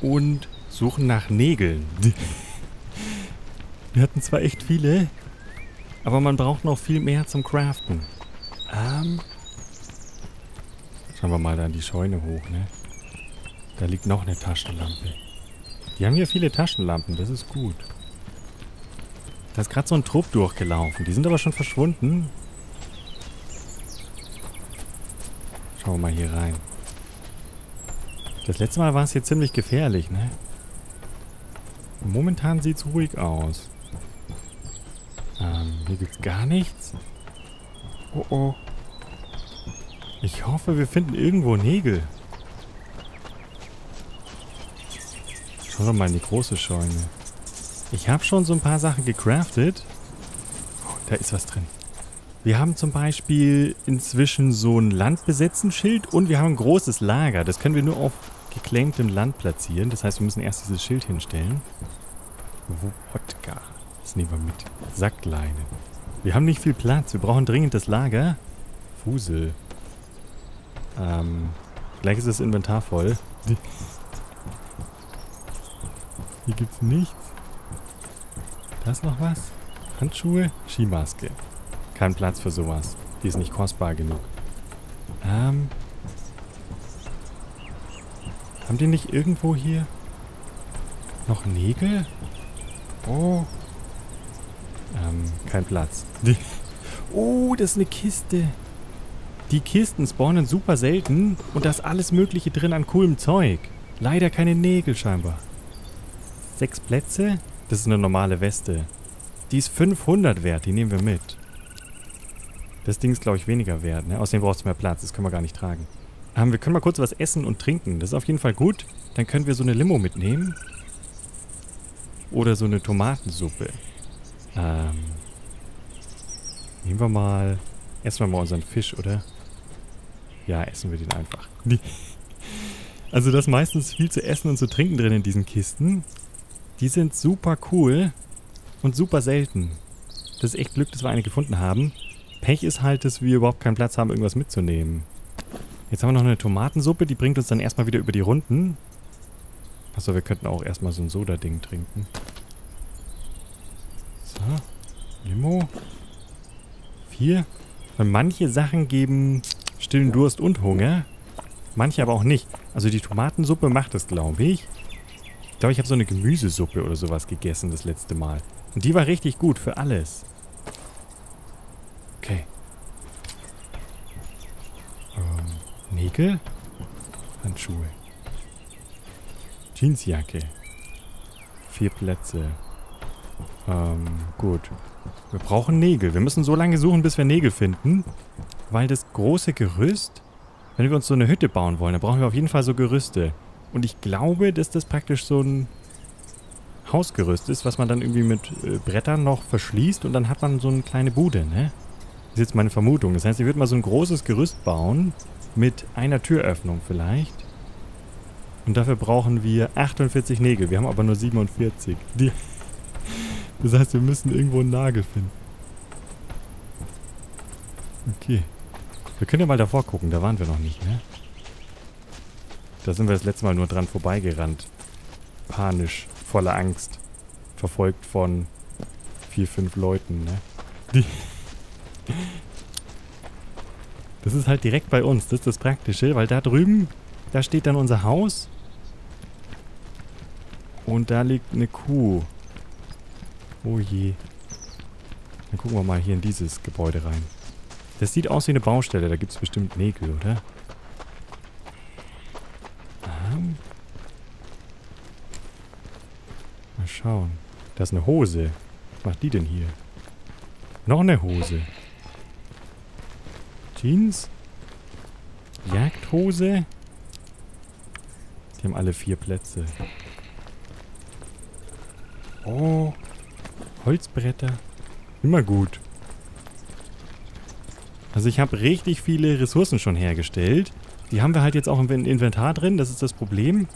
und suchen nach Nägeln. Wir hatten zwar echt viele, aber man braucht noch viel mehr zum Craften. Ähm. Schauen wir mal da in die Scheune hoch, ne? Da liegt noch eine Taschenlampe. Die haben hier viele Taschenlampen, das ist gut. Da ist gerade so ein Trupp durchgelaufen. Die sind aber schon verschwunden. Schauen wir mal hier rein. Das letzte Mal war es hier ziemlich gefährlich, ne? Momentan sieht es ruhig aus. Ähm, hier gibt es gar nichts. Oh oh. Ich hoffe, wir finden irgendwo Nägel. Schauen wir mal in die große Scheune. Ich habe schon so ein paar Sachen gecraftet. Oh, da ist was drin. Wir haben zum Beispiel inzwischen so ein Landbesetzen-Schild und wir haben ein großes Lager. Das können wir nur auf geclaimtem Land platzieren. Das heißt, wir müssen erst dieses Schild hinstellen. Wodka. Das nehmen wir mit. Sackleine. Wir haben nicht viel Platz. Wir brauchen dringend das Lager. Fusel. Ähm, gleich ist das Inventar voll. Hier gibt's nichts. Da ist noch was. Handschuhe, Skimaske. Kein Platz für sowas. Die ist nicht kostbar genug. Ähm. Haben die nicht irgendwo hier noch Nägel? Oh. Ähm, kein Platz. Oh, das ist eine Kiste. Die Kisten spawnen super selten und da ist alles Mögliche drin an coolem Zeug. Leider keine Nägel scheinbar. Sechs Plätze? Das ist eine normale Weste. Die ist fünfhundert wert, die nehmen wir mit. Das Ding ist, glaube ich, weniger wert, ne? Außerdem braucht es mehr Platz, das können wir gar nicht tragen. Ähm, wir können mal kurz was essen und trinken. Das ist auf jeden Fall gut. Dann können wir so eine Limo mitnehmen. Oder so eine Tomatensuppe. Ähm. Nehmen wir mal... Erstmal mal unseren Fisch, oder? Ja, essen wir den einfach. Also da ist meistens viel zu essen und zu trinken drin in diesen Kisten. Die sind super cool und super selten. Das ist echt Glück, dass wir eine gefunden haben. Pech ist halt, dass wir überhaupt keinen Platz haben, irgendwas mitzunehmen. Jetzt haben wir noch eine Tomatensuppe, die bringt uns dann erstmal wieder über die Runden. Achso, wir könnten auch erstmal so ein Soda-Ding trinken. So, Limo. Vier. Weil manche Sachen geben stillen Durst und Hunger, manche aber auch nicht. Also die Tomatensuppe macht das, glaube ich. Ich glaube, ich habe so eine Gemüsesuppe oder sowas gegessen das letzte Mal. Und die war richtig gut für alles. Okay. Ähm, Nägel? Handschuhe. Jeansjacke. Vier Plätze. Ähm, gut. Wir brauchen Nägel. Wir müssen so lange suchen, bis wir Nägel finden. Weil das große Gerüst, wenn wir uns so eine Hütte bauen wollen, dann brauchen wir auf jeden Fall so Gerüste. Und ich glaube, dass das praktisch so ein Hausgerüst ist, was man dann irgendwie mit äh, Brettern noch verschließt. Und dann hat man so eine kleine Bude, ne? Das ist jetzt meine Vermutung. Das heißt, ich würde mal so ein großes Gerüst bauen mit einer Türöffnung vielleicht. Und dafür brauchen wir achtundvierzig Nägel. Wir haben aber nur siebenundvierzig. Die... Das heißt, wir müssen irgendwo einen Nagel finden. Okay. Wir können ja mal davor gucken, da waren wir noch nicht, ne? Da sind wir das letzte Mal nur dran vorbeigerannt. Panisch, voller Angst. Verfolgt von vier, fünf Leuten, ne? Die das ist halt direkt bei uns, das ist das Praktische, weil da drüben, da steht dann unser Haus. Und da liegt eine Kuh. Oh je. Dann gucken wir mal hier in dieses Gebäude rein. Das sieht aus wie eine Baustelle. Da gibt es bestimmt Nägel, oder? Aha. Mal schauen. Da ist eine Hose. Was macht die denn hier? Noch eine Hose. Jeans. Jagdhose. Die haben alle vier Plätze. Oh. Holzbretter. Immer gut. Also ich habe richtig viele Ressourcen schon hergestellt. Die haben wir halt jetzt auch im Inventar drin. Das ist das Problem.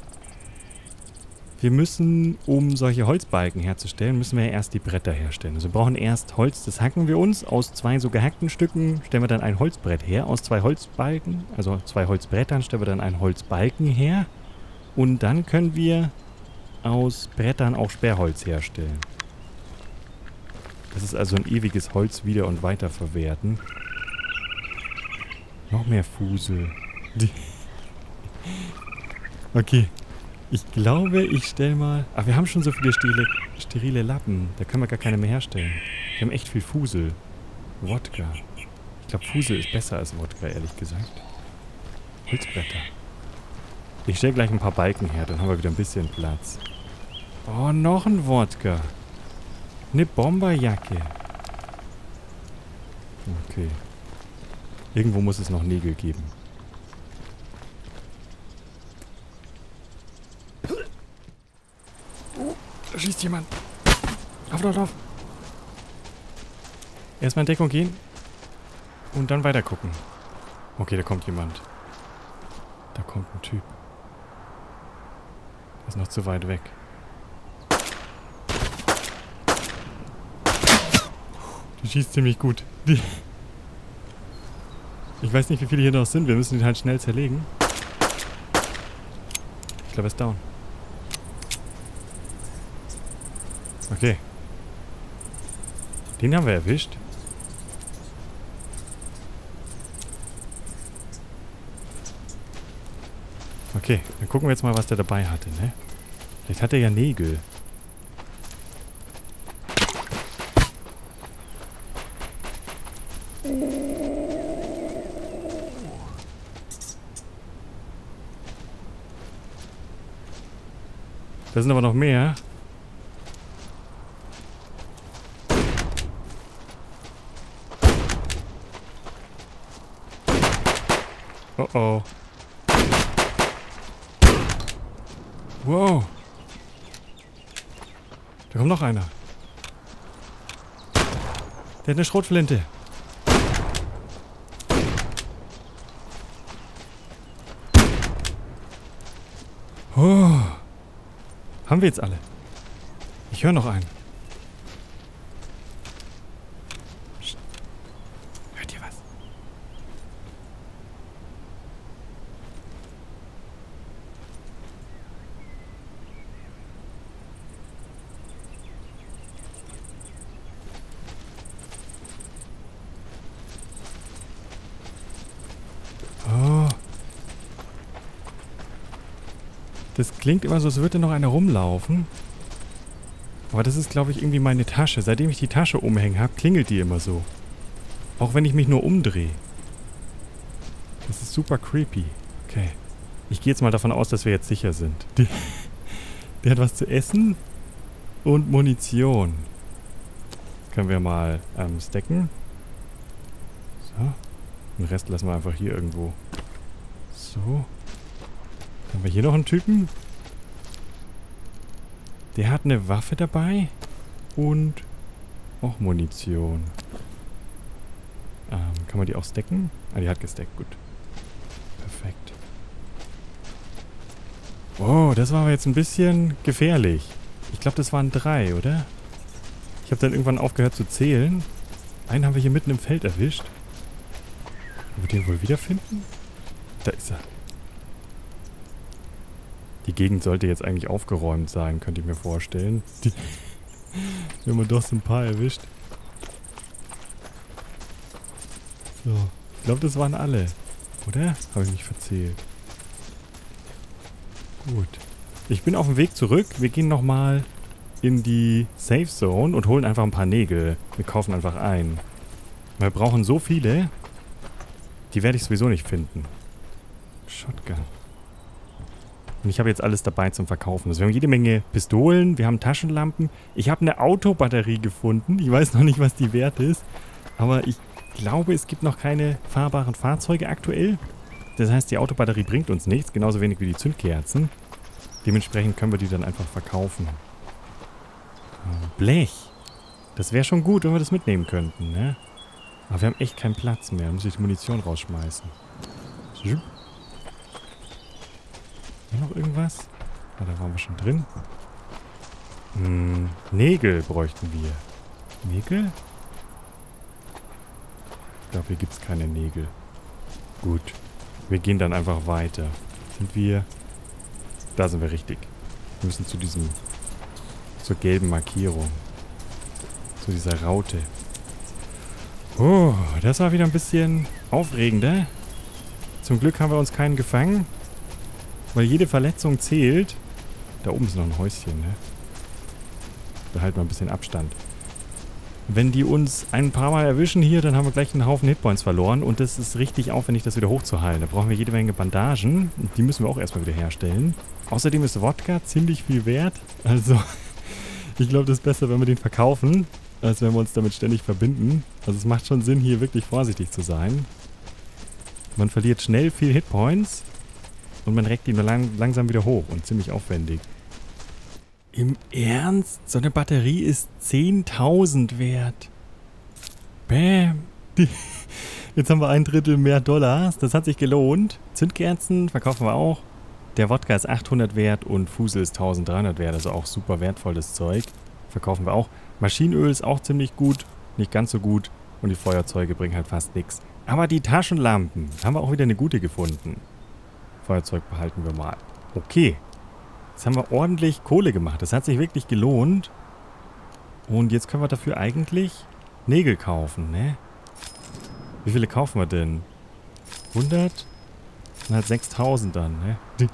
Wir müssen, um solche Holzbalken herzustellen, müssen wir ja erst die Bretter herstellen. Also wir brauchen erst Holz. Das hacken wir uns. Aus zwei so gehackten Stücken stellen wir dann ein Holzbrett her. Aus zwei Holzbalken, also zwei Holzbrettern, stellen wir dann einen Holzbalken her. Und dann können wir aus Brettern auch Sperrholz herstellen. Das ist also ein ewiges Holz wieder- und weiterverwerten. Noch mehr Fusel. Die okay. Ich glaube, ich stelle mal... Ach, wir haben schon so viele sterile, sterile Lappen. Da können wir gar keine mehr herstellen. Wir haben echt viel Fusel. Wodka. Ich glaube, Fusel ist besser als Wodka, ehrlich gesagt. Holzbretter. Ich stelle gleich ein paar Balken her, dann haben wir wieder ein bisschen Platz. Oh, noch ein Wodka. Eine Bomberjacke. Okay. Irgendwo muss es noch Nägel geben. Oh, da schießt jemand. Lauf, lauf, lauf. Erstmal in Deckung gehen. Und dann weiter gucken. Okay, da kommt jemand. Da kommt ein Typ. Das ist noch zu weit weg. Die schießt ziemlich gut. Die ich weiß nicht, wie viele hier noch sind. Wir müssen ihn halt schnell zerlegen. Ich glaube, er ist down. Okay. Den haben wir erwischt. Okay, dann gucken wir jetzt mal, was der dabei hatte, ne? Vielleicht hat er ja Nägel. Da sind aber noch mehr. Oh oh. Wow. Da kommt noch einer. Der hat eine Schrotflinte. Oh. Haben wir jetzt alle? Ich höre noch einen. Psst. Hört ihr was? Oh. Das klingt immer so, als würde noch einer rumlaufen. Aber das ist, glaube ich, irgendwie meine Tasche. Seitdem ich die Tasche umhängen habe, klingelt die immer so. Auch wenn ich mich nur umdrehe. Das ist super creepy. Okay. Ich gehe jetzt mal davon aus, dass wir jetzt sicher sind. Die, die hat was zu essen und Munition. Das können wir mal ähm, stacken. So. Den Rest lassen wir einfach hier irgendwo. So. Haben wir hier noch einen Typen? Der hat eine Waffe dabei und auch Munition. Ähm, kann man die auch stacken? Ah, die hat gestackt, gut. Perfekt. Wow, das war aber jetzt ein bisschen gefährlich. Ich glaube, das waren drei, oder? Ich habe dann irgendwann aufgehört zu zählen. Einen haben wir hier mitten im Feld erwischt. Wollen wir den wohl wiederfinden? Da ist er. Die Gegend sollte jetzt eigentlich aufgeräumt sein, könnte ich mir vorstellen. Die wir haben doch so ein paar erwischt. So, ich glaube, das waren alle. Oder? Habe ich mich verzählt. Gut. Ich bin auf dem Weg zurück. Wir gehen nochmal in die Safe Zone und holen einfach ein paar Nägel. Wir kaufen einfach ein. Wir brauchen so viele. Die werde ich sowieso nicht finden. Shotgun. Und ich habe jetzt alles dabei zum Verkaufen. Also wir haben jede Menge Pistolen, wir haben Taschenlampen. Ich habe eine Autobatterie gefunden. Ich weiß noch nicht, was die wert ist. Aber ich glaube, es gibt noch keine fahrbaren Fahrzeuge aktuell. Das heißt, die Autobatterie bringt uns nichts. Genauso wenig wie die Zündkerzen. Dementsprechend können wir die dann einfach verkaufen. Blech. Das wäre schon gut, wenn wir das mitnehmen könnten, ne? Aber wir haben echt keinen Platz mehr. Da muss ich die Munition rausschmeißen. So. Noch irgendwas? Ah, da waren wir schon drin. Hm, Nägel bräuchten wir. Nägel? Ich glaube, hier gibt es keine Nägel. Gut. Wir gehen dann einfach weiter. Sind wir... Da sind wir richtig. Wir müssen zu diesem... zur gelben Markierung. Zu dieser Raute. Oh, das war wieder ein bisschen aufregender. Zum Glück haben wir uns keinen gefangen. Weil jede Verletzung zählt. Da oben ist noch ein Häuschen, ne? Da halten wir ein bisschen Abstand. Wenn die uns ein paar Mal erwischen hier, dann haben wir gleich einen Haufen Hitpoints verloren. Und das ist richtig aufwendig, das wieder hochzuheilen. Da brauchen wir jede Menge Bandagen. Und die müssen wir auch erstmal wieder herstellen. Außerdem ist Wodka ziemlich viel wert. Also, ich glaube, das ist besser, wenn wir den verkaufen, als wenn wir uns damit ständig verbinden. Also es macht schon Sinn, hier wirklich vorsichtig zu sein. Man verliert schnell viel Hitpoints. Und man reckt ihn nur lang, langsam wieder hoch und ziemlich aufwendig. Im Ernst? So eine Batterie ist zehntausend wert. Bäm. Die, jetzt haben wir ein Drittel mehr Dollars. Das hat sich gelohnt. Zündkerzen verkaufen wir auch. Der Wodka ist achthundert wert und Fusel ist dreizehnhundert wert, also auch super wertvolles Zeug. Verkaufen wir auch. Maschinenöl ist auch ziemlich gut, nicht ganz so gut. Und die Feuerzeuge bringen halt fast nichts. Aber die Taschenlampen, da haben wir auch wieder eine gute gefunden. Feuerzeug behalten wir mal. Okay. Jetzt haben wir ordentlich Kohle gemacht. Das hat sich wirklich gelohnt. Und jetzt können wir dafür eigentlich Nägel kaufen, ne? Wie viele kaufen wir denn? hundert? Dann halt sechstausend dann, ne?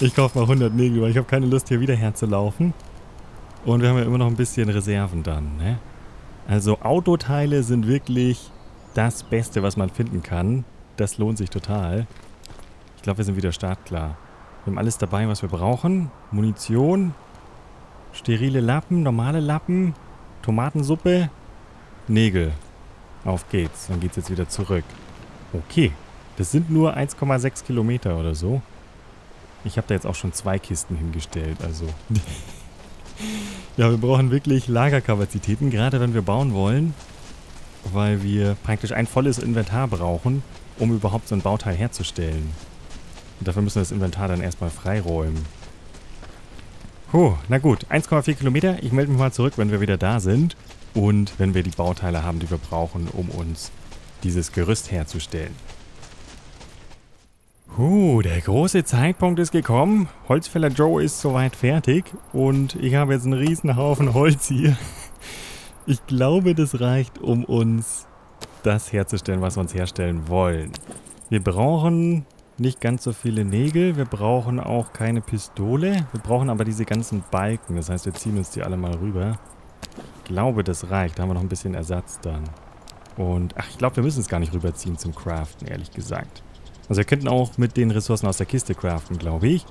Ich kaufe mal hundert Nägel, weil ich habe keine Lust, hier wieder herzulaufen. Und wir haben ja immer noch ein bisschen Reserven dann, ne? Also Autoteile sind wirklich das Beste, was man finden kann. Das lohnt sich total. Ich glaube, wir sind wieder startklar. Wir haben alles dabei, was wir brauchen. Munition, sterile Lappen, normale Lappen, Tomatensuppe, Nägel. Auf geht's. Dann geht's jetzt wieder zurück. Okay. Das sind nur eins Komma sechs Kilometer oder so. Ich habe da jetzt auch schon zwei Kisten hingestellt, also. Ja, wir brauchen wirklich Lagerkapazitäten, gerade wenn wir bauen wollen, weil wir praktisch ein volles Inventar brauchen, um überhaupt so ein Bauteil herzustellen. Und dafür müssen wir das Inventar dann erstmal freiräumen. Puh, na gut, eins Komma vier Kilometer. Ich melde mich mal zurück, wenn wir wieder da sind und wenn wir die Bauteile haben, die wir brauchen, um uns dieses Gerüst herzustellen. Huh, der große Zeitpunkt ist gekommen. Holzfäller Joe ist soweit fertig und ich habe jetzt einen riesen Haufen Holz hier. Ich glaube, das reicht, um uns das herzustellen, was wir uns herstellen wollen. Wir brauchen nicht ganz so viele Nägel, wir brauchen auch keine Pistole. Wir brauchen aber diese ganzen Balken, das heißt, wir ziehen uns die alle mal rüber. Ich glaube, das reicht, da haben wir noch ein bisschen Ersatz dann. Und, ach, ich glaube, wir müssen es gar nicht rüberziehen zum Craften, ehrlich gesagt. Also wir könnten auch mit den Ressourcen aus der Kiste craften, glaube ich.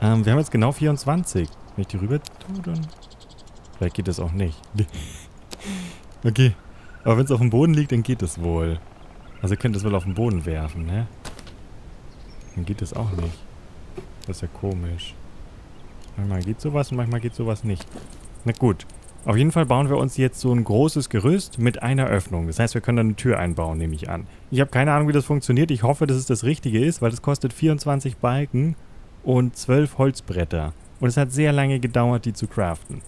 Ähm, wir haben jetzt genau vierundzwanzig. Wenn ich die rüber tue, dann... Vielleicht geht das auch nicht. Okay. Aber wenn es auf dem Boden liegt, dann geht das wohl. Also ihr könnt das wohl auf den Boden werfen, ne? Dann geht das auch nicht. Das ist ja komisch. Manchmal geht sowas und manchmal geht sowas nicht. Na gut. Auf jeden Fall bauen wir uns jetzt so ein großes Gerüst mit einer Öffnung. Das heißt, wir können da eine Tür einbauen, nehme ich an. Ich habe keine Ahnung, wie das funktioniert. Ich hoffe, dass es das Richtige ist, weil das kostet vierundzwanzig Balken und zwölf Holzbretter. Und es hat sehr lange gedauert, die zu craften.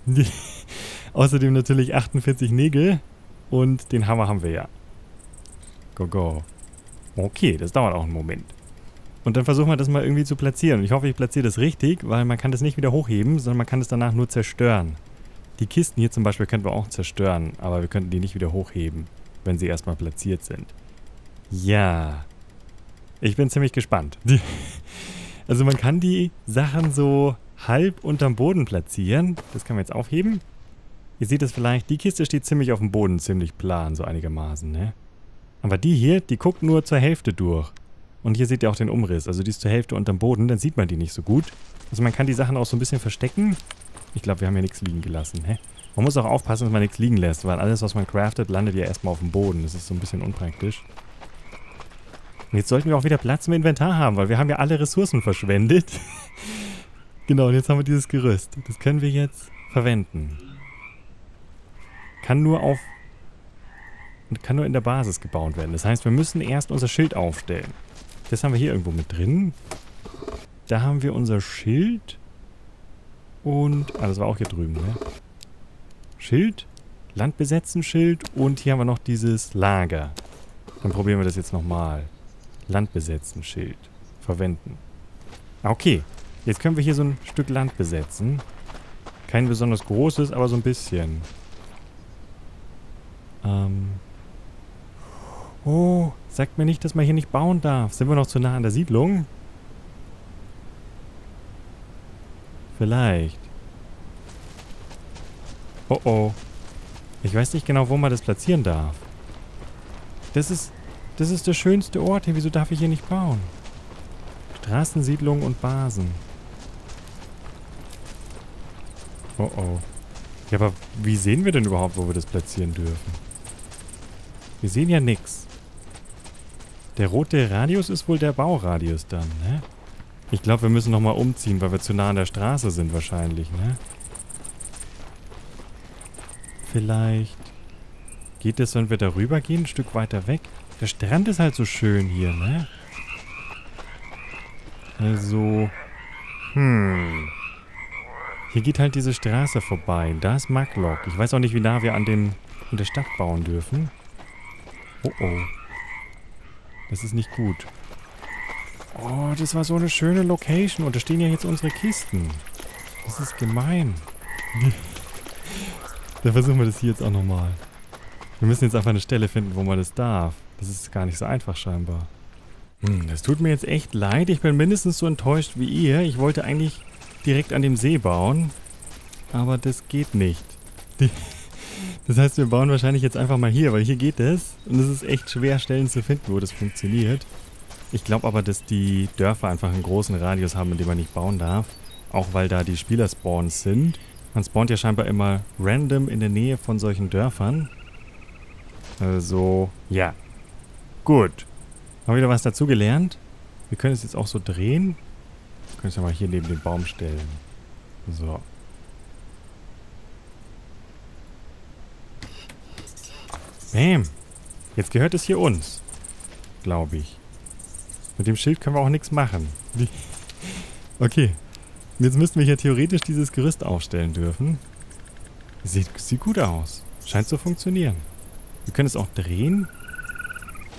Außerdem natürlich achtundvierzig Nägel und den Hammer haben wir ja. Go, go. Okay, das dauert auch einen Moment. Und dann versuchen wir das mal irgendwie zu platzieren. Ich hoffe, ich platziere das richtig, weil man kann das nicht wieder hochheben, sondern man kann es danach nur zerstören. Die Kisten hier zum Beispiel könnten wir auch zerstören, aber wir könnten die nicht wieder hochheben, wenn sie erstmal platziert sind. Ja, ich bin ziemlich gespannt. Also man kann die Sachen so halb unterm Boden platzieren. Das kann man jetzt aufheben. Ihr seht es vielleicht, die Kiste steht ziemlich auf dem Boden, ziemlich plan, so einigermaßen, ne? Aber die hier, die guckt nur zur Hälfte durch. Und hier seht ihr auch den Umriss, also die ist zur Hälfte unterm Boden, dann sieht man die nicht so gut. Also man kann die Sachen auch so ein bisschen verstecken. Ich glaube, wir haben hier nichts liegen gelassen. Hä? Man muss auch aufpassen, dass man nichts liegen lässt, weil alles, was man craftet, landet ja erstmal auf dem Boden. Das ist so ein bisschen unpraktisch. Und jetzt sollten wir auch wieder Platz im Inventar haben, weil wir haben ja alle Ressourcen verschwendet. Genau, und jetzt haben wir dieses Gerüst. Das können wir jetzt verwenden. Kann nur auf... Kann nur in der Basis gebaut werden. Das heißt, wir müssen erst unser Schild aufstellen. Das haben wir hier irgendwo mit drin. Da haben wir unser Schild... Und, ah, das war auch hier drüben, ne? Schild, Land besetzen, Schild und hier haben wir noch dieses Lager. Dann probieren wir das jetzt nochmal. Land besetzen, Schild, verwenden. Okay, jetzt können wir hier so ein Stück Land besetzen. Kein besonders großes, aber so ein bisschen. Ähm. Oh, sagt mir nicht, dass man hier nicht bauen darf. Sind wir noch zu nah an der Siedlung? Vielleicht. Oh oh. Ich weiß nicht genau, wo man das platzieren darf. Das ist... Das ist der schönste Ort hier. Wieso darf ich hier nicht bauen? Straßensiedlungen und Basen. Oh oh. Ja, aber wie sehen wir denn überhaupt, wo wir das platzieren dürfen? Wir sehen ja nichts. Der rote Radius ist wohl der Bauradius dann, ne? Ich glaube, wir müssen nochmal umziehen, weil wir zu nah an der Straße sind wahrscheinlich, ne? Vielleicht geht es, wenn wir da rüber gehen, ein Stück weiter weg. Der Strand ist halt so schön hier, ne? Also, hm. Hier geht halt diese Straße vorbei. Da ist Mglok. Ich weiß auch nicht, wie nah wir an, dem, an der Stadt bauen dürfen. Oh oh. Das ist nicht gut. Oh, das war so eine schöne Location. Und da stehen ja jetzt unsere Kisten. Das ist gemein. Da versuchen wir das hier jetzt auch nochmal. Wir müssen jetzt einfach eine Stelle finden, wo man das darf. Das ist gar nicht so einfach scheinbar. Hm, das tut mir jetzt echt leid. Ich bin mindestens so enttäuscht wie ihr. Ich wollte eigentlich direkt an dem See bauen. Aber das geht nicht. Die Das heißt, wir bauen wahrscheinlich jetzt einfach mal hier, weil hier geht es. Und es ist echt schwer, Stellen zu finden, wo das funktioniert. Ich glaube aber, dass die Dörfer einfach einen großen Radius haben, in dem man nicht bauen darf. Auch weil da die Spielerspawns sind. Man spawnt ja scheinbar immer random in der Nähe von solchen Dörfern. Also, ja. Gut. Haben wir wieder was dazugelernt? Wir können es jetzt auch so drehen. Wir können es ja mal hier neben den Baum stellen. So. Bam. Jetzt gehört es hier uns. Glaube ich. Mit dem Schild können wir auch nichts machen. Okay. Jetzt müssten wir hier theoretisch dieses Gerüst aufstellen dürfen. Sieht, sieht gut aus. Scheint zu funktionieren. Wir können es auch drehen.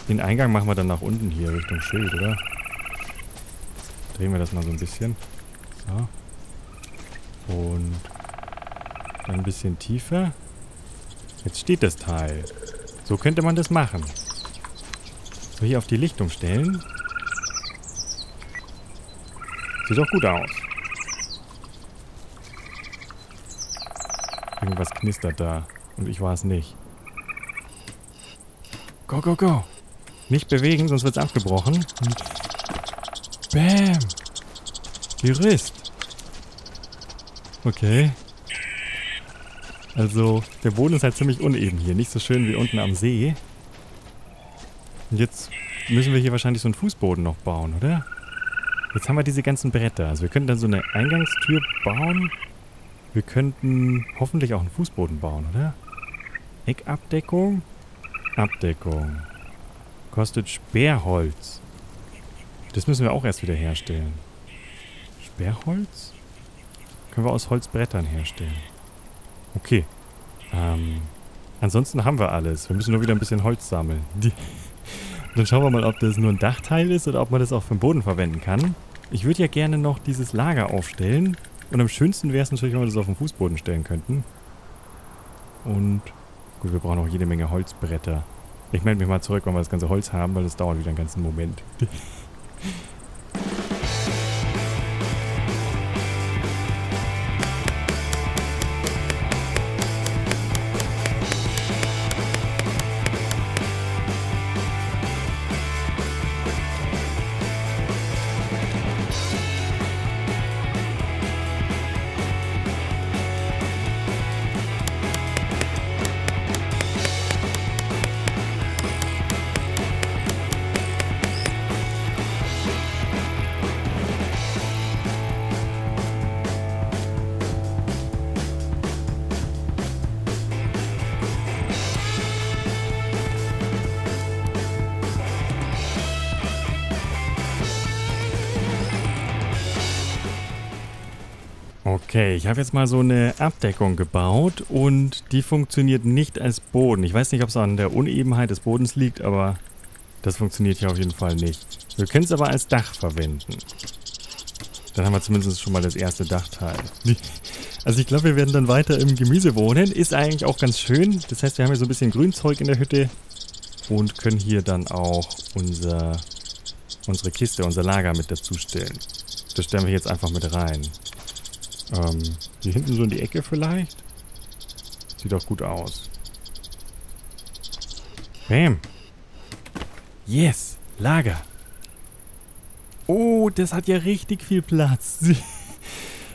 Den Eingang machen wir dann nach unten hier Richtung Schild, oder? Drehen wir das mal so ein bisschen. So. Und dann ein bisschen tiefer. Jetzt steht das Teil. So könnte man das machen. So hier auf die Lichtung stellen. Sieht doch gut aus. Irgendwas knistert da. Und ich war es nicht. Go, go, go. Nicht bewegen, sonst wird es abgebrochen. Bam. Gerüst. Okay. Also, der Boden ist halt ziemlich uneben hier. Nicht so schön wie unten am See. Und jetzt müssen wir hier wahrscheinlich so einen Fußboden noch bauen, oder? Jetzt haben wir diese ganzen Bretter. Also wir könnten dann so eine Eingangstür bauen. Wir könnten hoffentlich auch einen Fußboden bauen, oder? Eckabdeckung. Abdeckung. Kostet Sperrholz. Das müssen wir auch erst wieder herstellen. Sperrholz? Können wir aus Holzbrettern herstellen. Okay. Ähm, ansonsten haben wir alles. Wir müssen nur wieder ein bisschen Holz sammeln. Die Dann schauen wir mal, ob das nur ein Dachteil ist oder ob man das auch für den Boden verwenden kann. Ich würde ja gerne noch dieses Lager aufstellen. Und am schönsten wäre es natürlich, wenn wir das auf den Fußboden stellen könnten. Und gut, wir brauchen auch jede Menge Holzbretter. Ich melde mich mal zurück, wenn wir das ganze Holz haben, weil das dauert wieder einen ganzen Moment. Okay, ich habe jetzt mal so eine Abdeckung gebaut und die funktioniert nicht als Boden. Ich weiß nicht, ob es an der Unebenheit des Bodens liegt, aber das funktioniert hier auf jeden Fall nicht. Wir können es aber als Dach verwenden. Dann haben wir zumindest schon mal das erste Dachteil. Also ich glaube, wir werden dann weiter im Gemüse wohnen. Ist eigentlich auch ganz schön. Das heißt, wir haben hier so ein bisschen Grünzeug in der Hütte und können hier dann auch unser, unsere Kiste, unser Lager mit dazu stellen. Das stellen wir jetzt einfach mit rein. Ähm, hier hinten so in die Ecke vielleicht. Sieht doch gut aus. Bam. Yes, Lager. Oh, das hat ja richtig viel Platz.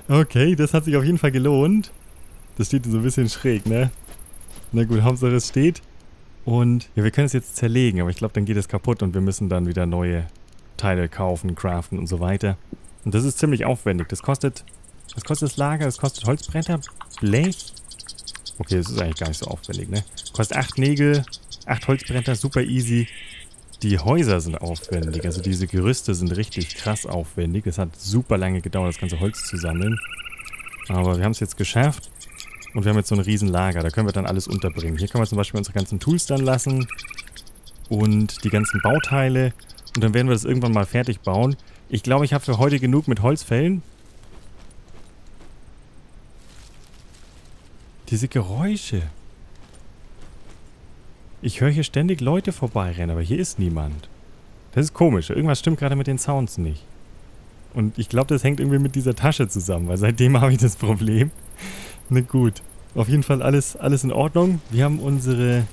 Okay, das hat sich auf jeden Fall gelohnt. Das steht so ein bisschen schräg, ne? Na gut, Hauptsache es steht. Und ja, wir können es jetzt zerlegen, aber ich glaube, dann geht es kaputt und wir müssen dann wieder neue Teile kaufen, craften und so weiter. Und das ist ziemlich aufwendig. Das kostet... Das kostet das Lager, das kostet Holzbretter, Blech. Okay, das ist eigentlich gar nicht so aufwendig, ne? Kostet acht Nägel, acht Holzbretter, super easy. die Häuser sind aufwendig, also diese Gerüste sind richtig krass aufwendig. Es hat super lange gedauert, das ganze Holz zu sammeln. Aber wir haben es jetzt geschafft und wir haben jetzt so ein riesen Lager, da können wir dann alles unterbringen. Hier können wir zum Beispiel unsere ganzen Tools dann lassen und die ganzen Bauteile und dann werden wir das irgendwann mal fertig bauen. Ich glaube, ich habe für heute genug mit Holzfällen. Diese Geräusche. Ich höre hier ständig Leute vorbeirennen, aber hier ist niemand. Das ist komisch. Irgendwas stimmt gerade mit den Sounds nicht. Und ich glaube, das hängt irgendwie mit dieser Tasche zusammen, weil seitdem habe ich das Problem. Na gut. Auf jeden Fall alles, alles in Ordnung. Wir haben unsere,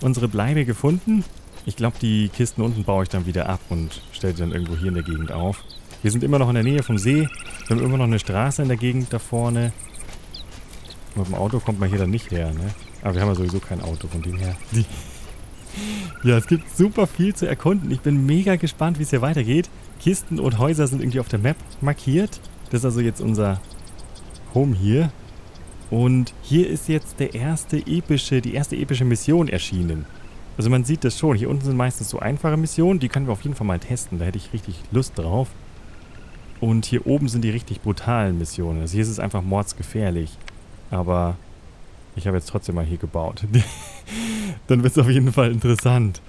unsere Bleibe gefunden. Ich glaube, die Kisten unten baue ich dann wieder ab und stelle die dann irgendwo hier in der Gegend auf. Wir sind immer noch in der Nähe vom See. Wir haben immer noch eine Straße in der Gegend da vorne. Mit dem Auto kommt man hier dann nicht her, ne? Aber wir haben ja sowieso kein Auto, von dem her. Die ja, es gibt super viel zu erkunden. Ich bin mega gespannt, wie es hier weitergeht. Kisten und Häuser sind irgendwie auf der Map markiert. Das ist also jetzt unser Home hier. Und hier ist jetzt der erste epische, die erste epische Mission erschienen. Also man sieht das schon. Hier unten sind meistens so einfache Missionen. Die können wir auf jeden Fall mal testen. Da hätte ich richtig Lust drauf. Und hier oben sind die richtig brutalen Missionen. Also hier ist es einfach mordsgefährlich. Aber ich habe jetzt trotzdem mal hier gebaut. Dann wird es auf jeden Fall interessant.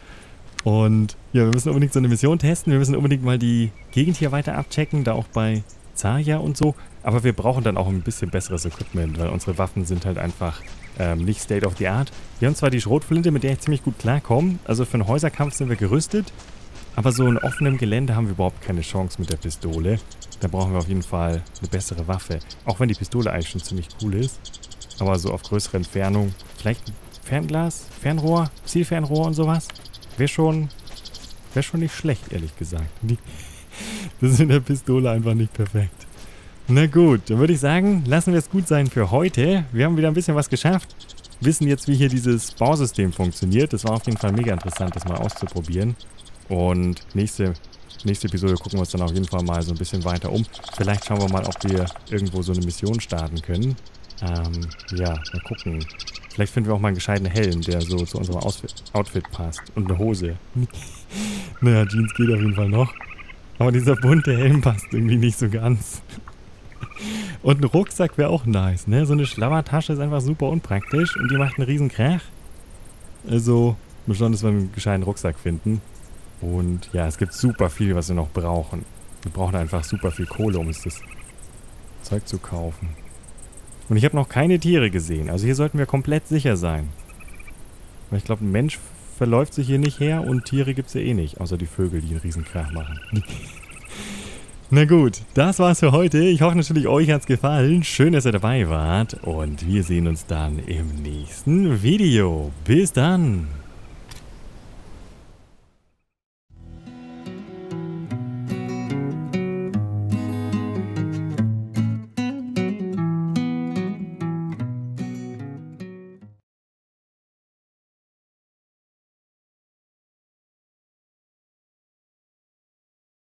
Und ja, wir müssen unbedingt so eine Mission testen. Wir müssen unbedingt mal die Gegend hier weiter abchecken. Da auch bei Zarya und so. Aber wir brauchen dann auch ein bisschen besseres Equipment. Weil unsere Waffen sind halt einfach ähm, nicht state of the art. Wir haben zwar die Schrotflinte, mit der ich ziemlich gut klarkomme. Also für einen Häuserkampf sind wir gerüstet. Aber so in offenem Gelände haben wir überhaupt keine Chance mit der Pistole. Da brauchen wir auf jeden Fall eine bessere Waffe. Auch wenn die Pistole eigentlich schon ziemlich cool ist. Aber so auf größere Entfernung. Vielleicht ein Fernglas, Fernrohr, Zielfernrohr und sowas. Wäre schon, wär schon nicht schlecht, ehrlich gesagt. Das ist mit der Pistole einfach nicht perfekt. Na gut, dann würde ich sagen, lassen wir es gut sein für heute. Wir haben wieder ein bisschen was geschafft. Wissen jetzt, wie hier dieses Bausystem funktioniert. Das war auf jeden Fall mega interessant, das mal auszuprobieren. Und nächste, nächste Episode gucken wir uns dann auf jeden Fall mal so ein bisschen weiter um. Vielleicht schauen wir mal, ob wir irgendwo so eine Mission starten können. Ähm, ja, mal gucken. Vielleicht finden wir auch mal einen gescheiten Helm, der so zu unserem Outfit, Outfit passt. Und eine Hose. Naja, Jeans geht auf jeden Fall noch. Aber dieser bunte Helm passt irgendwie nicht so ganz. Und ein Rucksack wäre auch nice, ne? So eine Schlabbertasche ist einfach super unpraktisch. Und die macht einen riesen Krach. Also, besonders, dass wir einen gescheiten Rucksack finden. Und ja, es gibt super viel, was wir noch brauchen. Wir brauchen einfach super viel Kohle, um uns das Zeug zu kaufen. Und ich habe noch keine Tiere gesehen. Also hier sollten wir komplett sicher sein. Weil ich glaube, ein Mensch verläuft sich hier nicht her und Tiere gibt es ja eh nicht. Außer die Vögel, die einen riesen Krach machen. Na gut, das war's für heute. Ich hoffe natürlich, euch hat's gefallen. Schön, dass ihr dabei wart. Und wir sehen uns dann im nächsten Video. Bis dann!